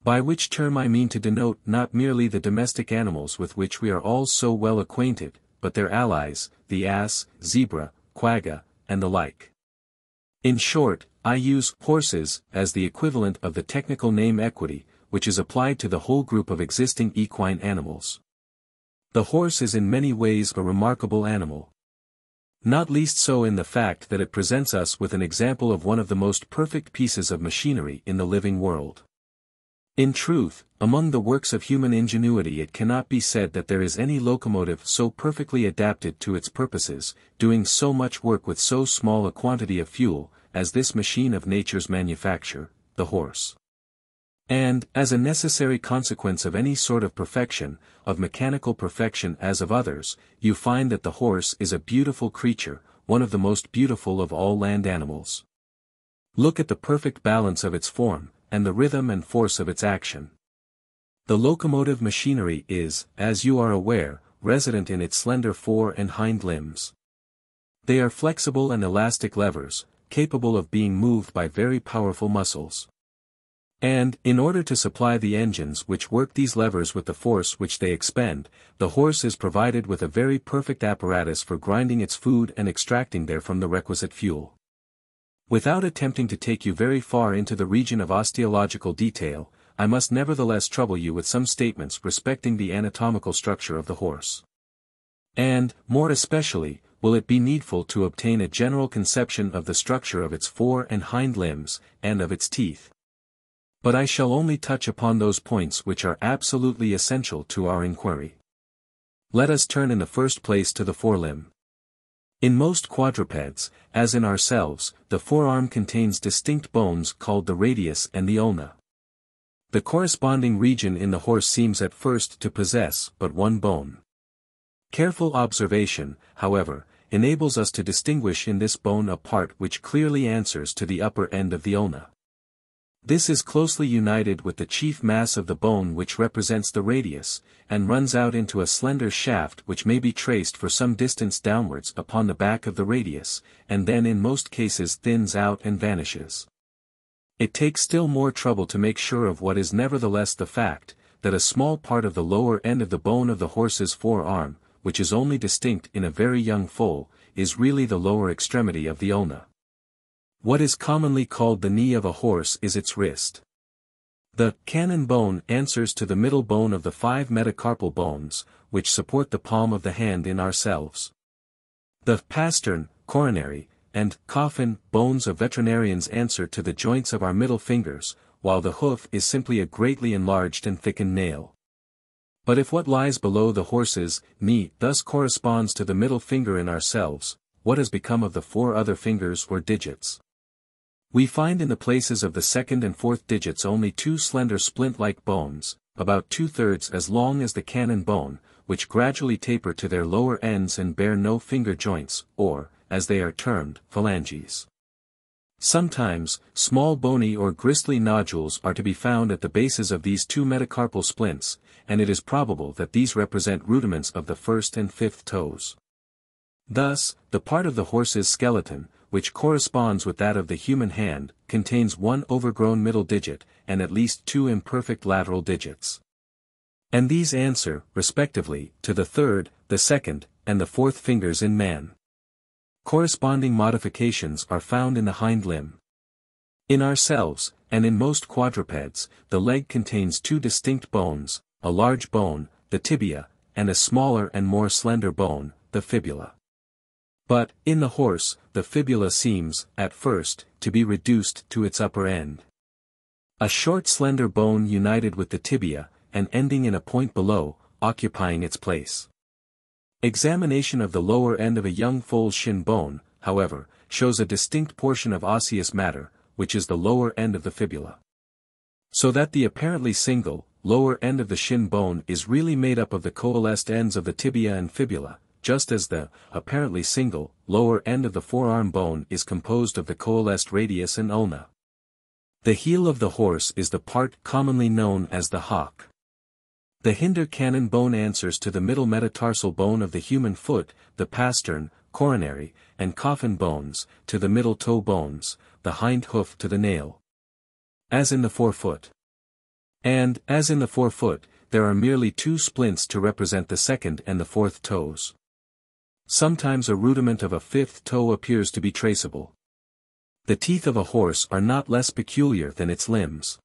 By which term I mean to denote not merely the domestic animals with which we are all so well acquainted, but their allies, the ass, zebra, quagga, and the like. In short, I use horses as the equivalent of the technical name equity, which is applied to the whole group of existing equine animals. The horse is in many ways a remarkable animal. Not least so in the fact that it presents us with an example of one of the most perfect pieces of machinery in the living world. In truth, among the works of human ingenuity it cannot be said that there is any locomotive so perfectly adapted to its purposes, doing so much work with so small a quantity of fuel, as this machine of nature's manufacture, the horse. And, as a necessary consequence of any sort of perfection, of mechanical perfection as of others, you find that the horse is a beautiful creature, one of the most beautiful of all land animals. Look at the perfect balance of its form, and the rhythm and force of its action. The locomotive machinery is, as you are aware, resident in its slender fore and hind limbs. They are flexible and elastic levers, capable of being moved by very powerful muscles. And, in order to supply the engines which work these levers with the force which they expend, the horse is provided with a very perfect apparatus for grinding its food and extracting therefrom the requisite fuel. Without attempting to take you very far into the region of osteological detail, I must nevertheless trouble you with some statements respecting the anatomical structure of the horse. And, more especially, will it be needful to obtain a general conception of the structure of its fore and hind limbs, and of its teeth. But I shall only touch upon those points which are absolutely essential to our inquiry. Let us turn in the first place to the forelimb. In most quadrupeds, as in ourselves, the forearm contains distinct bones called the radius and the ulna. The corresponding region in the horse seems at first to possess but one bone. Careful observation, however, enables us to distinguish in this bone a part which clearly answers to the upper end of the ulna. This is closely united with the chief mass of the bone which represents the radius, and runs out into a slender shaft which may be traced for some distance downwards upon the back of the radius, and then in most cases thins out and vanishes. It takes still more trouble to make sure of what is nevertheless the fact, that a small part of the lower end of the bone of the horse's forearm, which is only distinct in a very young foal, is really the lower extremity of the ulna. What is commonly called the knee of a horse is its wrist. The cannon bone answers to the middle bone of the 5 metacarpal bones, which support the palm of the hand in ourselves. The pastern, coronary, and coffin bones of veterinarians answer to the joints of our middle fingers, while the hoof is simply a greatly enlarged and thickened nail. But if what lies below the horse's knee thus corresponds to the middle finger in ourselves, what has become of the four other fingers or digits? We find in the places of the second and fourth digits only two slender splint-like bones, about 2/3 as long as the cannon bone, which gradually taper to their lower ends and bear no finger joints, or, as they are termed, phalanges. Sometimes, small bony or gristly nodules are to be found at the bases of these two metacarpal splints, and it is probable that these represent rudiments of the first and fifth toes. Thus, the part of the horse's skeleton, which corresponds with that of the human hand, contains one overgrown middle digit, and at least two imperfect lateral digits. And these answer, respectively, to the third, the second, and the fourth fingers in man. Corresponding modifications are found in the hind limb. In ourselves, and in most quadrupeds, the leg contains two distinct bones, a large bone, the tibia, and a smaller and more slender bone, the fibula. But, in the horse, the fibula seems, at first, to be reduced to its upper end. A short slender bone united with the tibia, and ending in a point below, occupying its place. Examination of the lower end of a young foal's shin bone, however, shows a distinct portion of osseous matter, which is the lower end of the fibula. So that the apparently single, lower end of the shin bone is really made up of the coalesced ends of the tibia and fibula, just as the, apparently single, lower end of the forearm bone is composed of the coalesced radius and ulna. The heel of the horse is the part commonly known as the hock. The hinder cannon bone answers to the middle metatarsal bone of the human foot, the pastern, coronary, and coffin bones, to the middle toe bones, the hind hoof to the nail. As in the forefoot. And, as in the forefoot, there are merely two splints to represent the second and the fourth toes. Sometimes a rudiment of a fifth toe appears to be traceable. The teeth of a horse are not less peculiar than its limbs.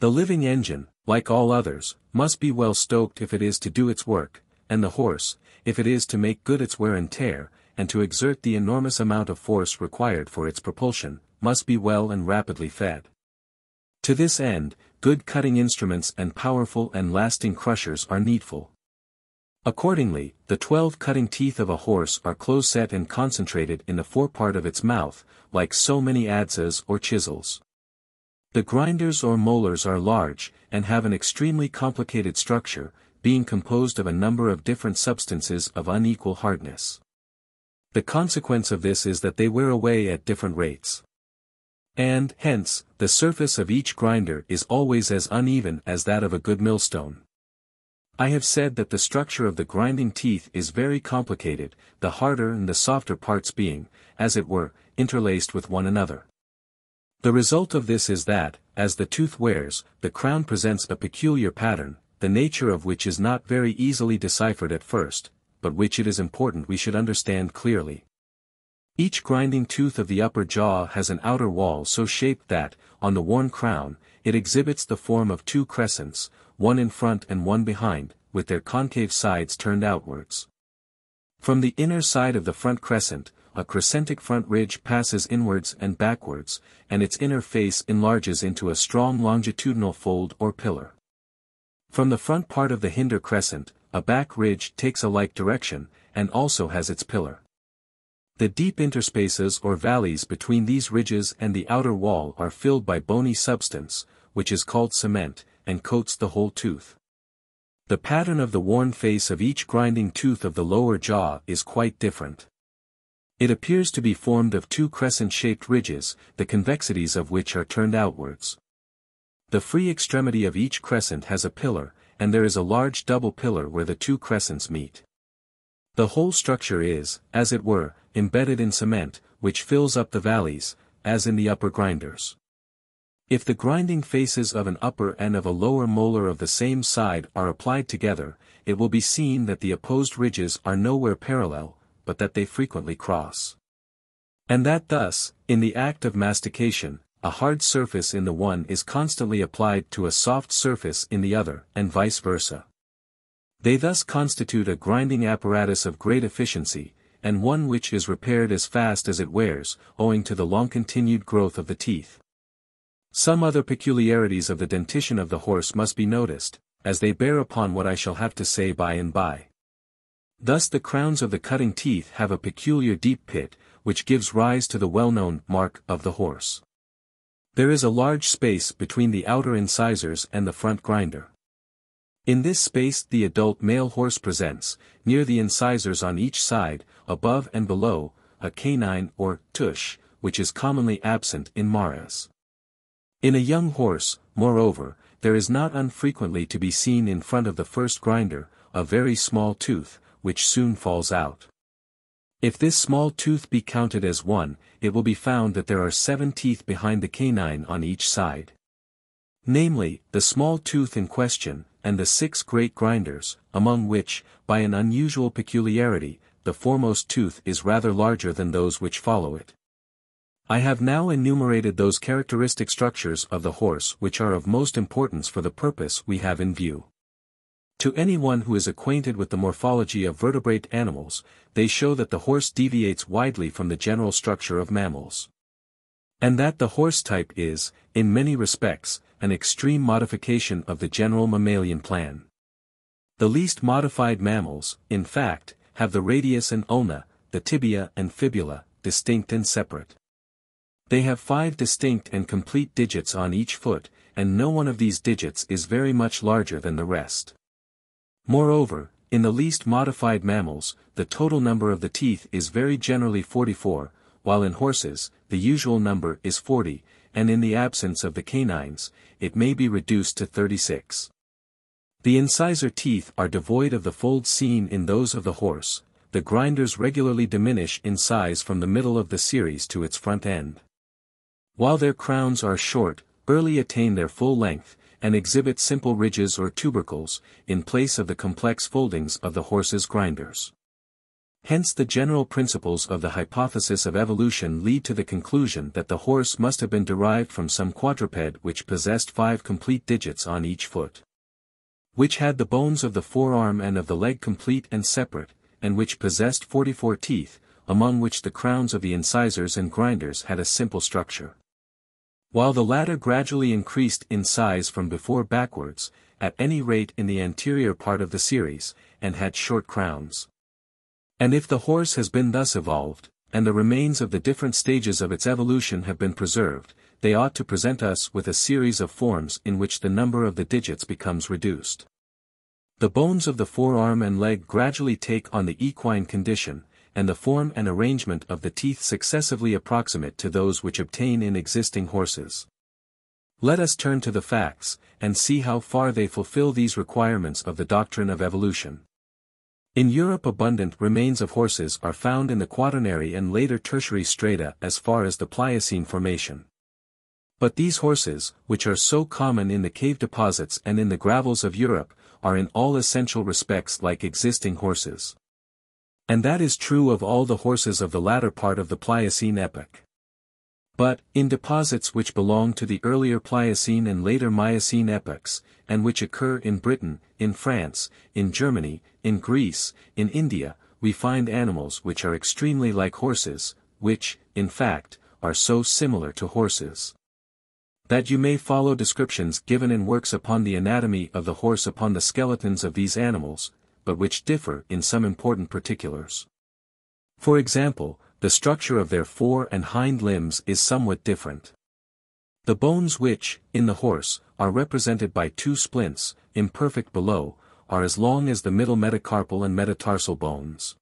The living engine, like all others, must be well stoked if it is to do its work, and the horse, if it is to make good its wear and tear, and to exert the enormous amount of force required for its propulsion, must be well and rapidly fed. To this end, good cutting instruments and powerful and lasting crushers are needful. Accordingly, the 12 cutting teeth of a horse are close-set and concentrated in the forepart of its mouth, like so many adzes or chisels. The grinders or molars are large, and have an extremely complicated structure, being composed of a number of different substances of unequal hardness. The consequence of this is that they wear away at different rates. And, hence, the surface of each grinder is always as uneven as that of a good millstone. I have said that the structure of the grinding teeth is very complicated, the harder and the softer parts being, as it were, interlaced with one another. The result of this is that, as the tooth wears, the crown presents a peculiar pattern, the nature of which is not very easily deciphered at first, but which it is important we should understand clearly. Each grinding tooth of the upper jaw has an outer wall so shaped that, on the worn crown, it exhibits the form of two crescents, one in front and one behind, with their concave sides turned outwards. From the inner side of the front crescent, a crescentic front ridge passes inwards and backwards, and its inner face enlarges into a strong longitudinal fold or pillar. From the front part of the hinder crescent, a back ridge takes a like direction, and also has its pillar. The deep interspaces or valleys between these ridges and the outer wall are filled by bony substance, which is called cement, and coats the whole tooth. The pattern of the worn face of each grinding tooth of the lower jaw is quite different. It appears to be formed of two crescent-shaped ridges, the convexities of which are turned outwards. The free extremity of each crescent has a pillar, and there is a large double pillar where the two crescents meet. The whole structure is, as it were, embedded in cement, which fills up the valleys, as in the upper grinders. If the grinding faces of an upper and of a lower molar of the same side are applied together, it will be seen that the opposed ridges are nowhere parallel, but that they frequently cross. And that thus, in the act of mastication, a hard surface in the one is constantly applied to a soft surface in the other, and vice versa. They thus constitute a grinding apparatus of great efficiency, and one which is repaired as fast as it wears, owing to the long-continued growth of the teeth. Some other peculiarities of the dentition of the horse must be noticed, as they bear upon what I shall have to say by and by. Thus the crowns of the cutting teeth have a peculiar deep pit, which gives rise to the well-known mark of the horse. There is a large space between the outer incisors and the front grinder. In this space the adult male horse presents, near the incisors on each side, above and below, a canine or tush, which is commonly absent in maras. In a young horse, moreover, there is not unfrequently to be seen in front of the first grinder, a very small tooth, which soon falls out. If this small tooth be counted as one, it will be found that there are 7 teeth behind the canine on each side. Namely, the small tooth in question, and the 6 great grinders, among which, by an unusual peculiarity, the foremost tooth is rather larger than those which follow it. I have now enumerated those characteristic structures of the horse which are of most importance for the purpose we have in view. To anyone who is acquainted with the morphology of vertebrate animals, they show that the horse deviates widely from the general structure of mammals, and that the horse type is, in many respects, an extreme modification of the general mammalian plan. The least modified mammals, in fact, have the radius and ulna, the tibia and fibula, distinct and separate. They have 5 distinct and complete digits on each foot, and no one of these digits is very much larger than the rest. Moreover, in the least modified mammals, the total number of the teeth is very generally 44, while in horses, the usual number is 40, and in the absence of the canines, it may be reduced to 36. The incisor teeth are devoid of the folds seen in those of the horse. The grinders regularly diminish in size from the middle of the series to its front end. While their crowns are short, early attain their full length, and exhibit simple ridges or tubercles, in place of the complex foldings of the horse's grinders. Hence the general principles of the hypothesis of evolution lead to the conclusion that the horse must have been derived from some quadruped which possessed 5 complete digits on each foot, which had the bones of the forearm and of the leg complete and separate, and which possessed 44 teeth, among which the crowns of the incisors and grinders had a simple structure. While the latter gradually increased in size from before backwards, at any rate in the anterior part of the series, and had short crowns. And if the horse has been thus evolved, and the remains of the different stages of its evolution have been preserved, they ought to present us with a series of forms in which the number of the digits becomes reduced. The bones of the forearm and leg gradually take on the equine condition, and the form and arrangement of the teeth successively approximate to those which obtain in existing horses. Let us turn to the facts, and see how far they fulfill these requirements of the doctrine of evolution. In Europe abundant remains of horses are found in the Quaternary and later Tertiary strata as far as the Pliocene formation. But these horses, which are so common in the cave deposits and in the gravels of Europe, are in all essential respects like existing horses. And that is true of all the horses of the latter part of the Pliocene epoch. But, in deposits which belong to the earlier Pliocene and later Miocene epochs, and which occur in Britain, in France, in Germany, in Greece, in India, we find animals which are extremely like horses, which, in fact, are so similar to horses that you may follow descriptions given in works upon the anatomy of the horse upon the skeletons of these animals, but which differ in some important particulars. For example, the structure of their fore and hind limbs is somewhat different. The bones which, in the horse, are represented by 2 splints, imperfect below, are as long as the middle metacarpal and metatarsal bones.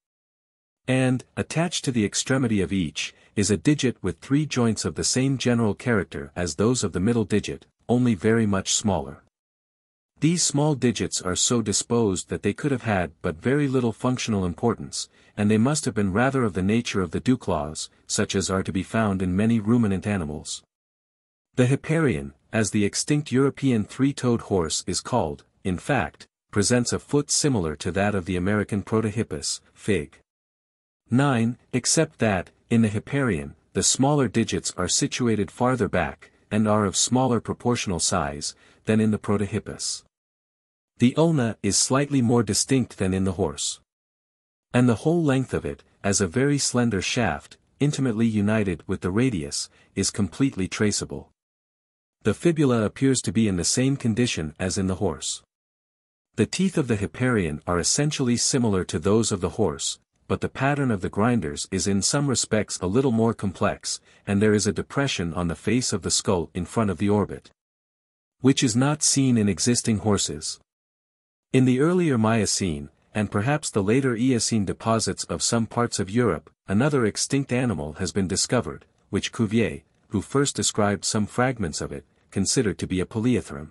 And, attached to the extremity of each, is a digit with 3 joints of the same general character as those of the middle digit, only very much smaller. These small digits are so disposed that they could have had but very little functional importance, and they must have been rather of the nature of the dewclaws, such as are to be found in many ruminant animals. The Hipparion, as the extinct European 3-toed horse is called, in fact, presents a foot similar to that of the American Protohippus, Fig. 9, except that, in the Hipparion, the smaller digits are situated farther back, and are of smaller proportional size, than in the Protohippus. The ulna is slightly more distinct than in the horse, and the whole length of it, as a very slender shaft, intimately united with the radius, is completely traceable. The fibula appears to be in the same condition as in the horse. The teeth of the Hipparion are essentially similar to those of the horse, but the pattern of the grinders is in some respects a little more complex, and there is a depression on the face of the skull in front of the orbit, which is not seen in existing horses. In the earlier Miocene, and perhaps the later Eocene deposits of some parts of Europe, another extinct animal has been discovered, which Cuvier, who first described some fragments of it, considered to be a Paleotherium.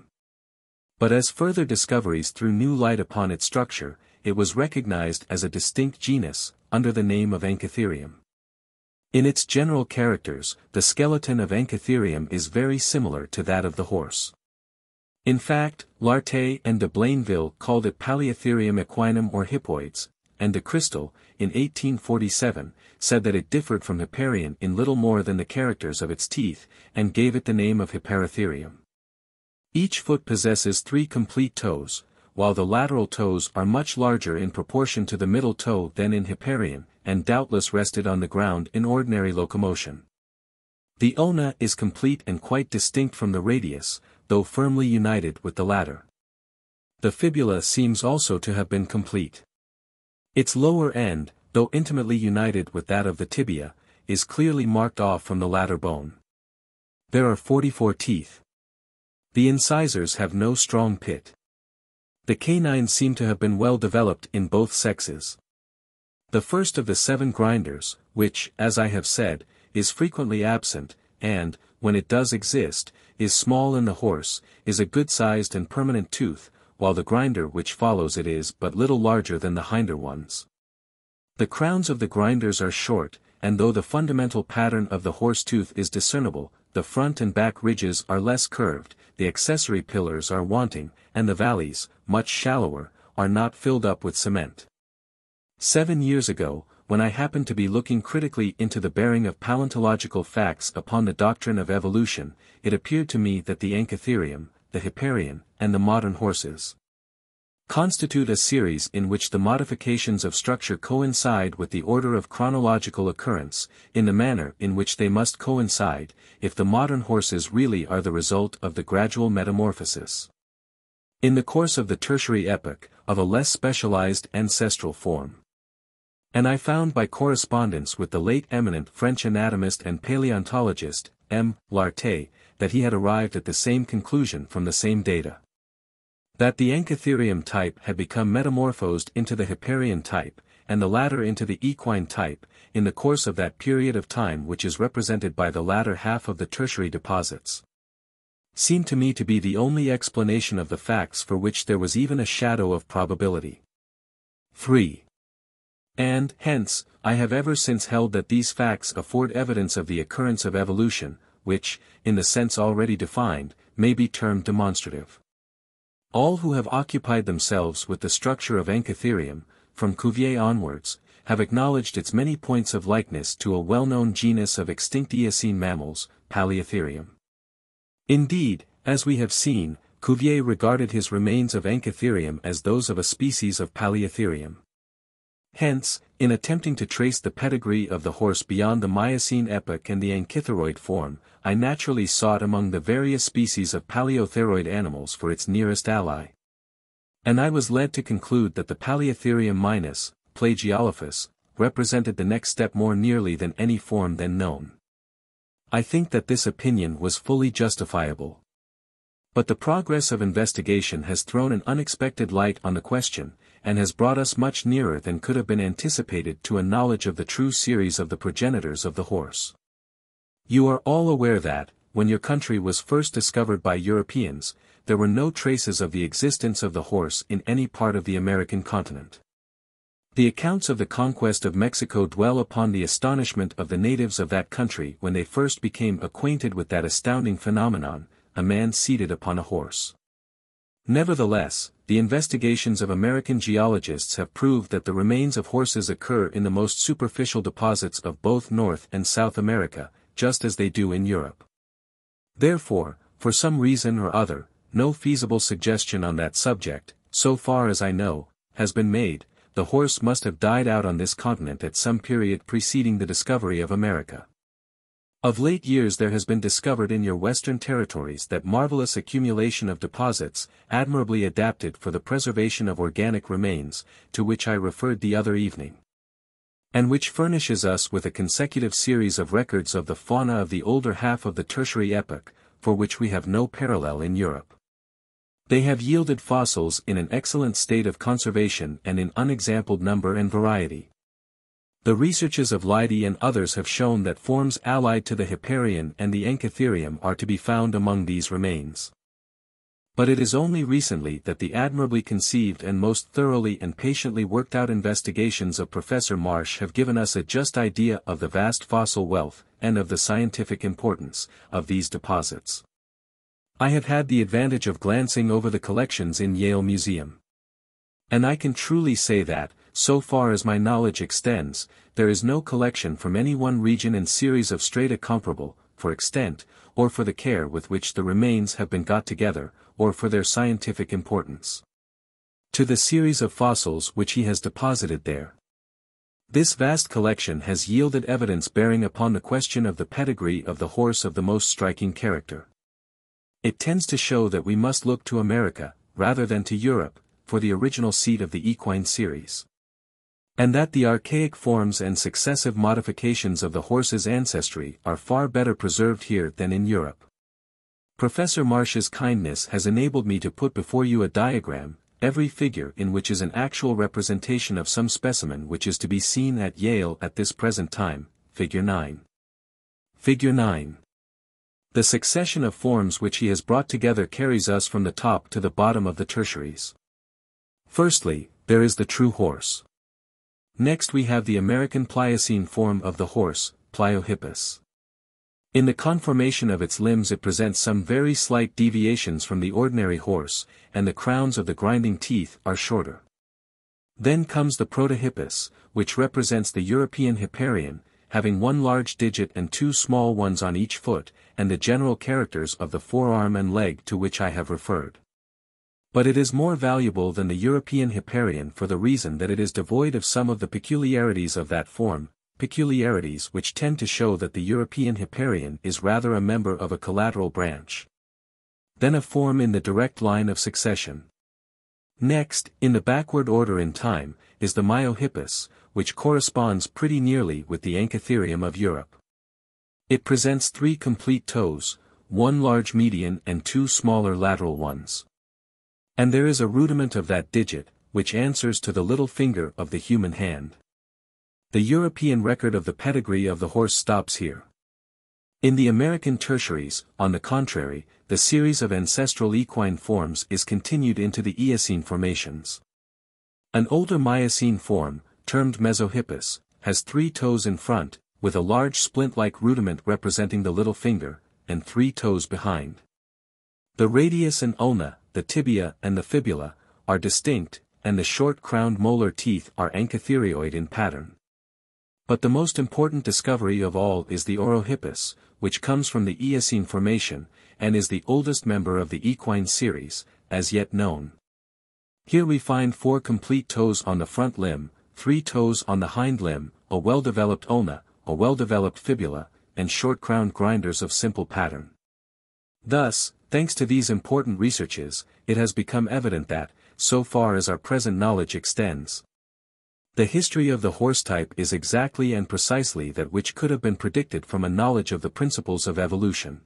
But as further discoveries threw new light upon its structure, it was recognized as a distinct genus, under the name of Anchitherium. In its general characters, the skeleton of Anchitherium is very similar to that of the horse. In fact, Lartet and de Blainville called it Paleotherium equinum or hippoides, and de Cristal, in 1847, said that it differed from Hipparion in little more than the characters of its teeth, and gave it the name of Hipparotherium. Each foot possesses 3 complete toes, while the lateral toes are much larger in proportion to the middle toe than in Hipparion, and doubtless rested on the ground in ordinary locomotion. The ulna is complete and quite distinct from the radius, though firmly united with the latter. The fibula seems also to have been complete. Its lower end, though intimately united with that of the tibia, is clearly marked off from the latter bone. There are 44 teeth. The incisors have no strong pit. The canines seem to have been well developed in both sexes. The first of the 7 grinders, which, as I have said, is frequently absent, and, when it does exist, is small in the horse, is a good-sized and permanent tooth, while the grinder which follows it is but little larger than the hinder ones. The crowns of the grinders are short, and though the fundamental pattern of the horse tooth is discernible, the front and back ridges are less curved, the accessory pillars are wanting, and the valleys, much shallower, are not filled up with cement. 7 years ago, when I happened to be looking critically into the bearing of paleontological facts upon the doctrine of evolution, it appeared to me that the Anchitherium, the Hipparion, and the modern horses constitute a series in which the modifications of structure coincide with the order of chronological occurrence, in the manner in which they must coincide, if the modern horses really are the result of the gradual metamorphosis, in the course of the Tertiary epoch, of a less specialized ancestral form. And I found by correspondence with the late eminent French anatomist and paleontologist, M. Lartet, that he had arrived at the same conclusion from the same data. That the Anchitherium type had become metamorphosed into the Hipparion type, and the latter into the equine type, in the course of that period of time which is represented by the latter half of the Tertiary deposits, seemed to me to be the only explanation of the facts for which there was even a shadow of probability. 3. And, hence, I have ever since held that these facts afford evidence of the occurrence of evolution, which, in the sense already defined, may be termed demonstrative. All who have occupied themselves with the structure of Anchitherium, from Cuvier onwards, have acknowledged its many points of likeness to a well-known genus of extinct Eocene mammals, Paleotherium. Indeed, as we have seen, Cuvier regarded his remains of Anchitherium as those of a species of Paleotherium. Hence, in attempting to trace the pedigree of the horse beyond the Miocene epoch and the anchitheroid form, I naturally sought among the various species of paleotheroid animals for its nearest ally. And I was led to conclude that the Paleotherium minus, Plagiolophus, represented the next step more nearly than any form then known. I think that this opinion was fully justifiable. But the progress of investigation has thrown an unexpected light on the question, and has brought us much nearer than could have been anticipated to a knowledge of the true series of the progenitors of the horse. You are all aware that, when your country was first discovered by Europeans, there were no traces of the existence of the horse in any part of the American continent. The accounts of the conquest of Mexico dwell upon the astonishment of the natives of that country when they first became acquainted with that astounding phenomenon, a man seated upon a horse. Nevertheless, the investigations of American geologists have proved that the remains of horses occur in the most superficial deposits of both North and South America, just as they do in Europe. Therefore, for some reason or other, no feasible suggestion on that subject, so far as I know, has been made. The horse must have died out on this continent at some period preceding the discovery of America. Of late years there has been discovered in your western territories that marvelous accumulation of deposits, admirably adapted for the preservation of organic remains, to which I referred the other evening, and which furnishes us with a consecutive series of records of the fauna of the older half of the Tertiary epoch, for which we have no parallel in Europe. They have yielded fossils in an excellent state of conservation and in unexampled number and variety. The researches of Leidy and others have shown that forms allied to the Hipparion and the Anchitherium are to be found among these remains. But it is only recently that the admirably conceived and most thoroughly and patiently worked out investigations of Professor Marsh have given us a just idea of the vast fossil wealth, and of the scientific importance, of these deposits. I have had the advantage of glancing over the collections in Yale Museum, and I can truly say that, so far as my knowledge extends, there is no collection from any one region and series of strata comparable, for extent, or for the care with which the remains have been got together, or for their scientific importance, to the series of fossils which he has deposited there. This vast collection has yielded evidence bearing upon the question of the pedigree of the horse of the most striking character. It tends to show that we must look to America, rather than to Europe, for the original seat of the equine series, and that the archaic forms and successive modifications of the horse's ancestry are far better preserved here than in Europe. Professor Marsh's kindness has enabled me to put before you a diagram, every figure in which is an actual representation of some specimen which is to be seen at Yale at this present time, Figure 9. Figure 9. The succession of forms which he has brought together carries us from the top to the bottom of the tertiaries. Firstly, there is the true horse. Next we have the American Pliocene form of the horse, Pliohippus. In the conformation of its limbs it presents some very slight deviations from the ordinary horse, and the crowns of the grinding teeth are shorter. Then comes the Protohippus, which represents the European Hipparion, having one large digit and two small ones on each foot, and the general characters of the forearm and leg to which I have referred. But it is more valuable than the European Hipparion for the reason that it is devoid of some of the peculiarities of that form, peculiarities which tend to show that the European Hipparion is rather a member of a collateral branch than a form in the direct line of succession. Next, in the backward order in time, is the Myohippus, which corresponds pretty nearly with the Anchitherium of Europe. It presents three complete toes, one large median and two smaller lateral ones. And there is a rudiment of that digit, which answers to the little finger of the human hand. The European record of the pedigree of the horse stops here. In the American tertiaries, on the contrary, the series of ancestral equine forms is continued into the Eocene formations. An older Miocene form, termed Mesohippus, has three toes in front, with a large splint-like rudiment representing the little finger, and three toes behind. The radius and ulna, the tibia and the fibula, are distinct, and the short-crowned molar teeth are anchitherioid in pattern. But the most important discovery of all is the Orohippus, which comes from the Eocene formation, and is the oldest member of the equine series, as yet known. Here we find four complete toes on the front limb, three toes on the hind limb, a well-developed ulna, a well-developed fibula, and short-crowned grinders of simple pattern. Thus, thanks to these important researches, it has become evident that, so far as our present knowledge extends, the history of the horse type is exactly and precisely that which could have been predicted from a knowledge of the principles of evolution.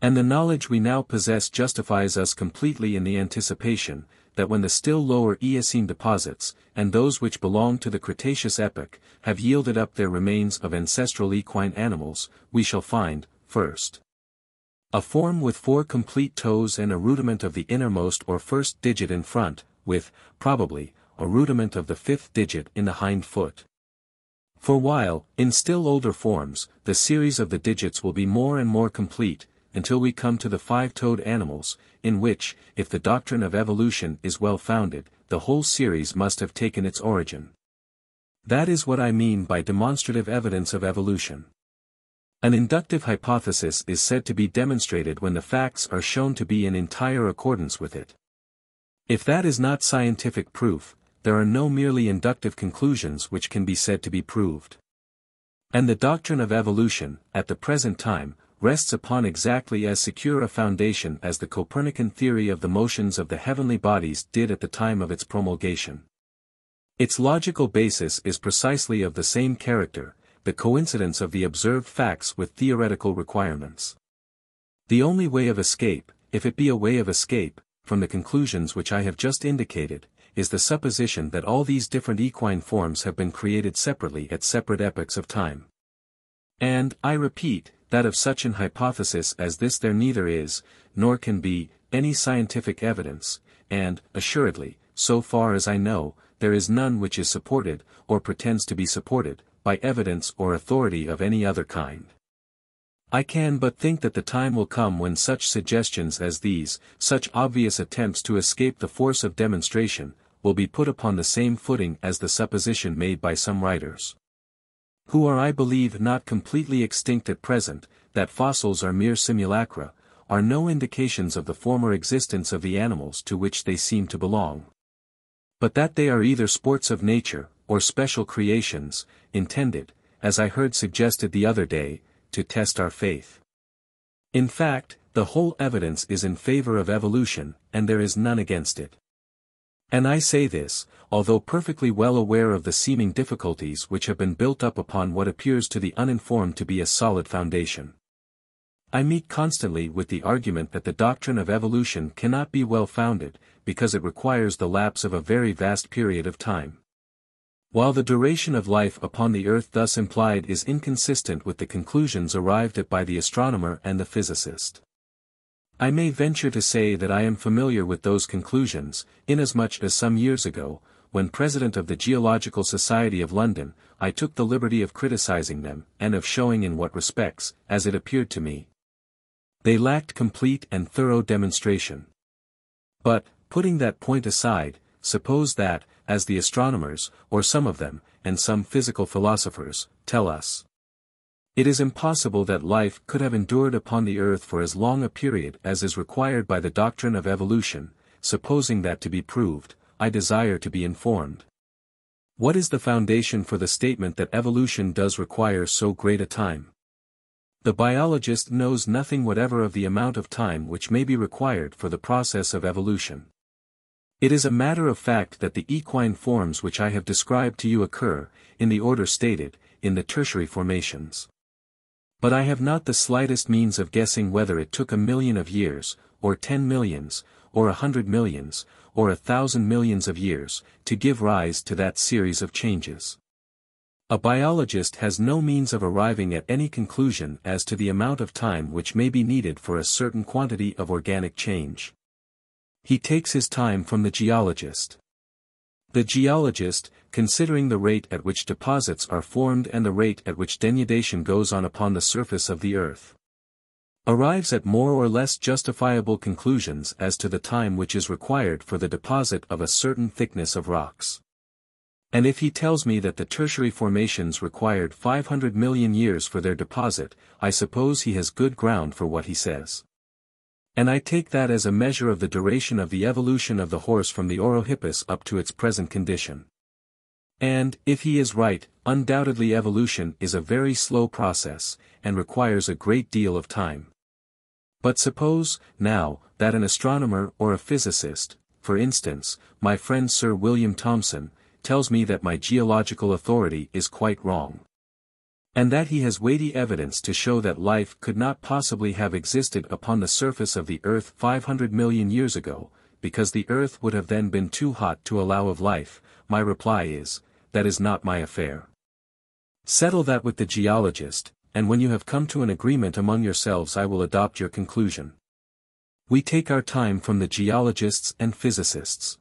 And the knowledge we now possess justifies us completely in the anticipation, that when the still lower Eocene deposits, and those which belong to the Cretaceous epoch, have yielded up their remains of ancestral equine animals, we shall find, first, a form with four complete toes and a rudiment of the innermost or first digit in front, with, probably, a rudiment of the fifth digit in the hind foot. For while, in still older forms, the series of the digits will be more and more complete, until we come to the five-toed animals, in which, if the doctrine of evolution is well founded, the whole series must have taken its origin. That is what I mean by demonstrative evidence of evolution. An inductive hypothesis is said to be demonstrated when the facts are shown to be in entire accordance with it. If that is not scientific proof, there are no merely inductive conclusions which can be said to be proved. And the doctrine of evolution, at the present time, rests upon exactly as secure a foundation as the Copernican theory of the motions of the heavenly bodies did at the time of its promulgation. Its logical basis is precisely of the same character, the coincidence of the observed facts with theoretical requirements. The only way of escape, if it be a way of escape, from the conclusions which I have just indicated, is the supposition that all these different equine forms have been created separately at separate epochs of time. And, I repeat, that of such an hypothesis as this there neither is, nor can be, any scientific evidence, and, assuredly, so far as I know, there is none which is supported, or pretends to be supported, by evidence or authority of any other kind. I can but think that the time will come when such suggestions as these, such obvious attempts to escape the force of demonstration, will be put upon the same footing as the supposition made by some writers, who are, I believe, not completely extinct at present, that fossils are mere simulacra, are no indications of the former existence of the animals to which they seem to belong, but that they are either sports of nature, or special creations, intended, as I heard suggested the other day, to test our faith. In fact, the whole evidence is in favor of evolution, and there is none against it. And I say this, although perfectly well aware of the seeming difficulties which have been built up upon what appears to the uninformed to be a solid foundation. I meet constantly with the argument that the doctrine of evolution cannot be well founded, because it requires the lapse of a very vast period of time. While the duration of life upon the earth thus implied is inconsistent with the conclusions arrived at by the astronomer and the physicist, I may venture to say that I am familiar with those conclusions, inasmuch as some years ago, when president of the Geological Society of London, I took the liberty of criticizing them, and of showing in what respects, as it appeared to me, they lacked complete and thorough demonstration. But, putting that point aside, suppose that, as the astronomers, or some of them, and some physical philosophers, tell us, it is impossible that life could have endured upon the earth for as long a period as is required by the doctrine of evolution, supposing that to be proved, I desire to be informed. What is the foundation for the statement that evolution does require so great a time? The biologist knows nothing whatever of the amount of time which may be required for the process of evolution. It is a matter of fact that the equine forms which I have described to you occur, in the order stated, in the tertiary formations. But I have not the slightest means of guessing whether it took 1 million of years, or 10 millions, or 100 millions, or 1,000 millions of years, to give rise to that series of changes. A biologist has no means of arriving at any conclusion as to the amount of time which may be needed for a certain quantity of organic change. He takes his time from the geologist. The geologist, considering the rate at which deposits are formed and the rate at which denudation goes on upon the surface of the earth, arrives at more or less justifiable conclusions as to the time which is required for the deposit of a certain thickness of rocks. And if he tells me that the tertiary formations required 500 million years for their deposit, I suppose he has good ground for what he says. And I take that as a measure of the duration of the evolution of the horse from the Orohippus up to its present condition. And, if he is right, undoubtedly evolution is a very slow process, and requires a great deal of time. But suppose, now, that an astronomer or a physicist, for instance, my friend Sir William Thomson, tells me that my geological authority is quite wrong, and that he has weighty evidence to show that life could not possibly have existed upon the surface of the earth 500 million years ago, because the earth would have then been too hot to allow of life, my reply is, that is not my affair. Settle that with the geologist, and when you have come to an agreement among yourselves I will adopt your conclusion. We take our time from the geologists and physicists.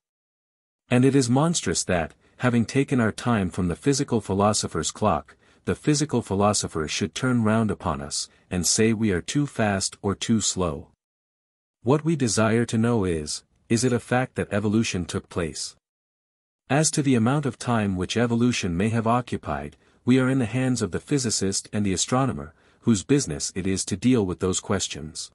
And it is monstrous that, having taken our time from the physical philosopher's clock, the physical philosopher should turn round upon us, and say we are too fast or too slow. What we desire to know is it a fact that evolution took place? As to the amount of time which evolution may have occupied, we are in the hands of the physicist and the astronomer, whose business it is to deal with those questions.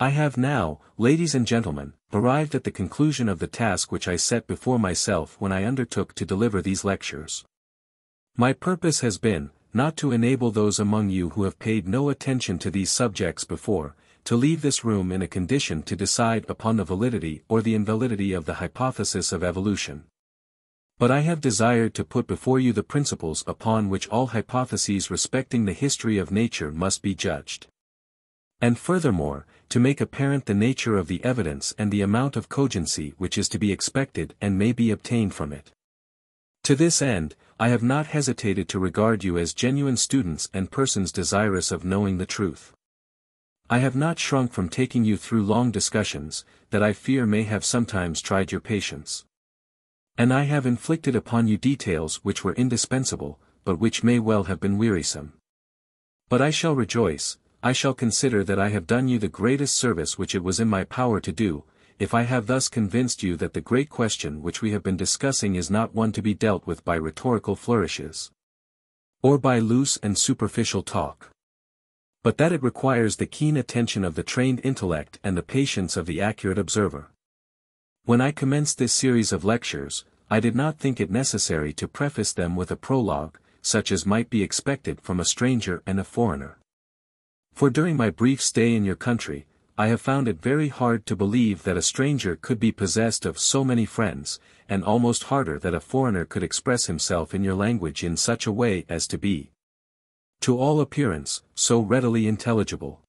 I have now, ladies and gentlemen, arrived at the conclusion of the task which I set before myself when I undertook to deliver these lectures. My purpose has been, not to enable those among you who have paid no attention to these subjects before, to leave this room in a condition to decide upon the validity or the invalidity of the hypothesis of evolution. But I have desired to put before you the principles upon which all hypotheses respecting the history of nature must be judged. And furthermore, to make apparent the nature of the evidence and the amount of cogency which is to be expected and may be obtained from it. To this end, I have not hesitated to regard you as genuine students and persons desirous of knowing the truth. I have not shrunk from taking you through long discussions, that I fear may have sometimes tried your patience. And I have inflicted upon you details which were indispensable, but which may well have been wearisome. But I shall rejoice, I shall consider that I have done you the greatest service which it was in my power to do, if I have thus convinced you that the great question which we have been discussing is not one to be dealt with by rhetorical flourishes, or by loose and superficial talk, but that it requires the keen attention of the trained intellect and the patience of the accurate observer. When I commenced this series of lectures, I did not think it necessary to preface them with a prologue, such as might be expected from a stranger and a foreigner. For during my brief stay in your country, I have found it very hard to believe that a stranger could be possessed of so many friends, and almost harder that a foreigner could express himself in your language in such a way as to be, to all appearance, so readily intelligible.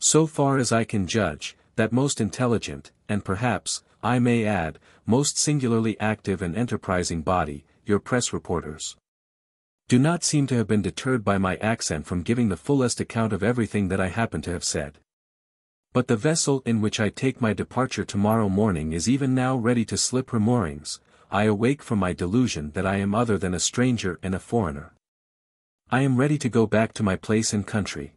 So far as I can judge, that most intelligent, and perhaps, I may add, most singularly active and enterprising body, your press reporters, do not seem to have been deterred by my accent from giving the fullest account of everything that I happen to have said. But the vessel in which I take my departure tomorrow morning is even now ready to slip her moorings. I awake from my delusion that I am other than a stranger and a foreigner. I am ready to go back to my place and country.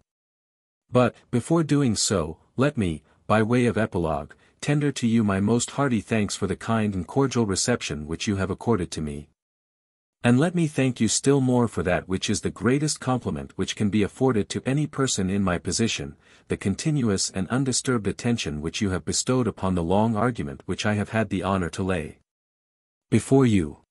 But, before doing so, let me, by way of epilogue, tender to you my most hearty thanks for the kind and cordial reception which you have accorded to me. And let me thank you still more for that which is the greatest compliment which can be afforded to any person in my position, the continuous and undisturbed attention which you have bestowed upon the long argument which I have had the honor to lay before you.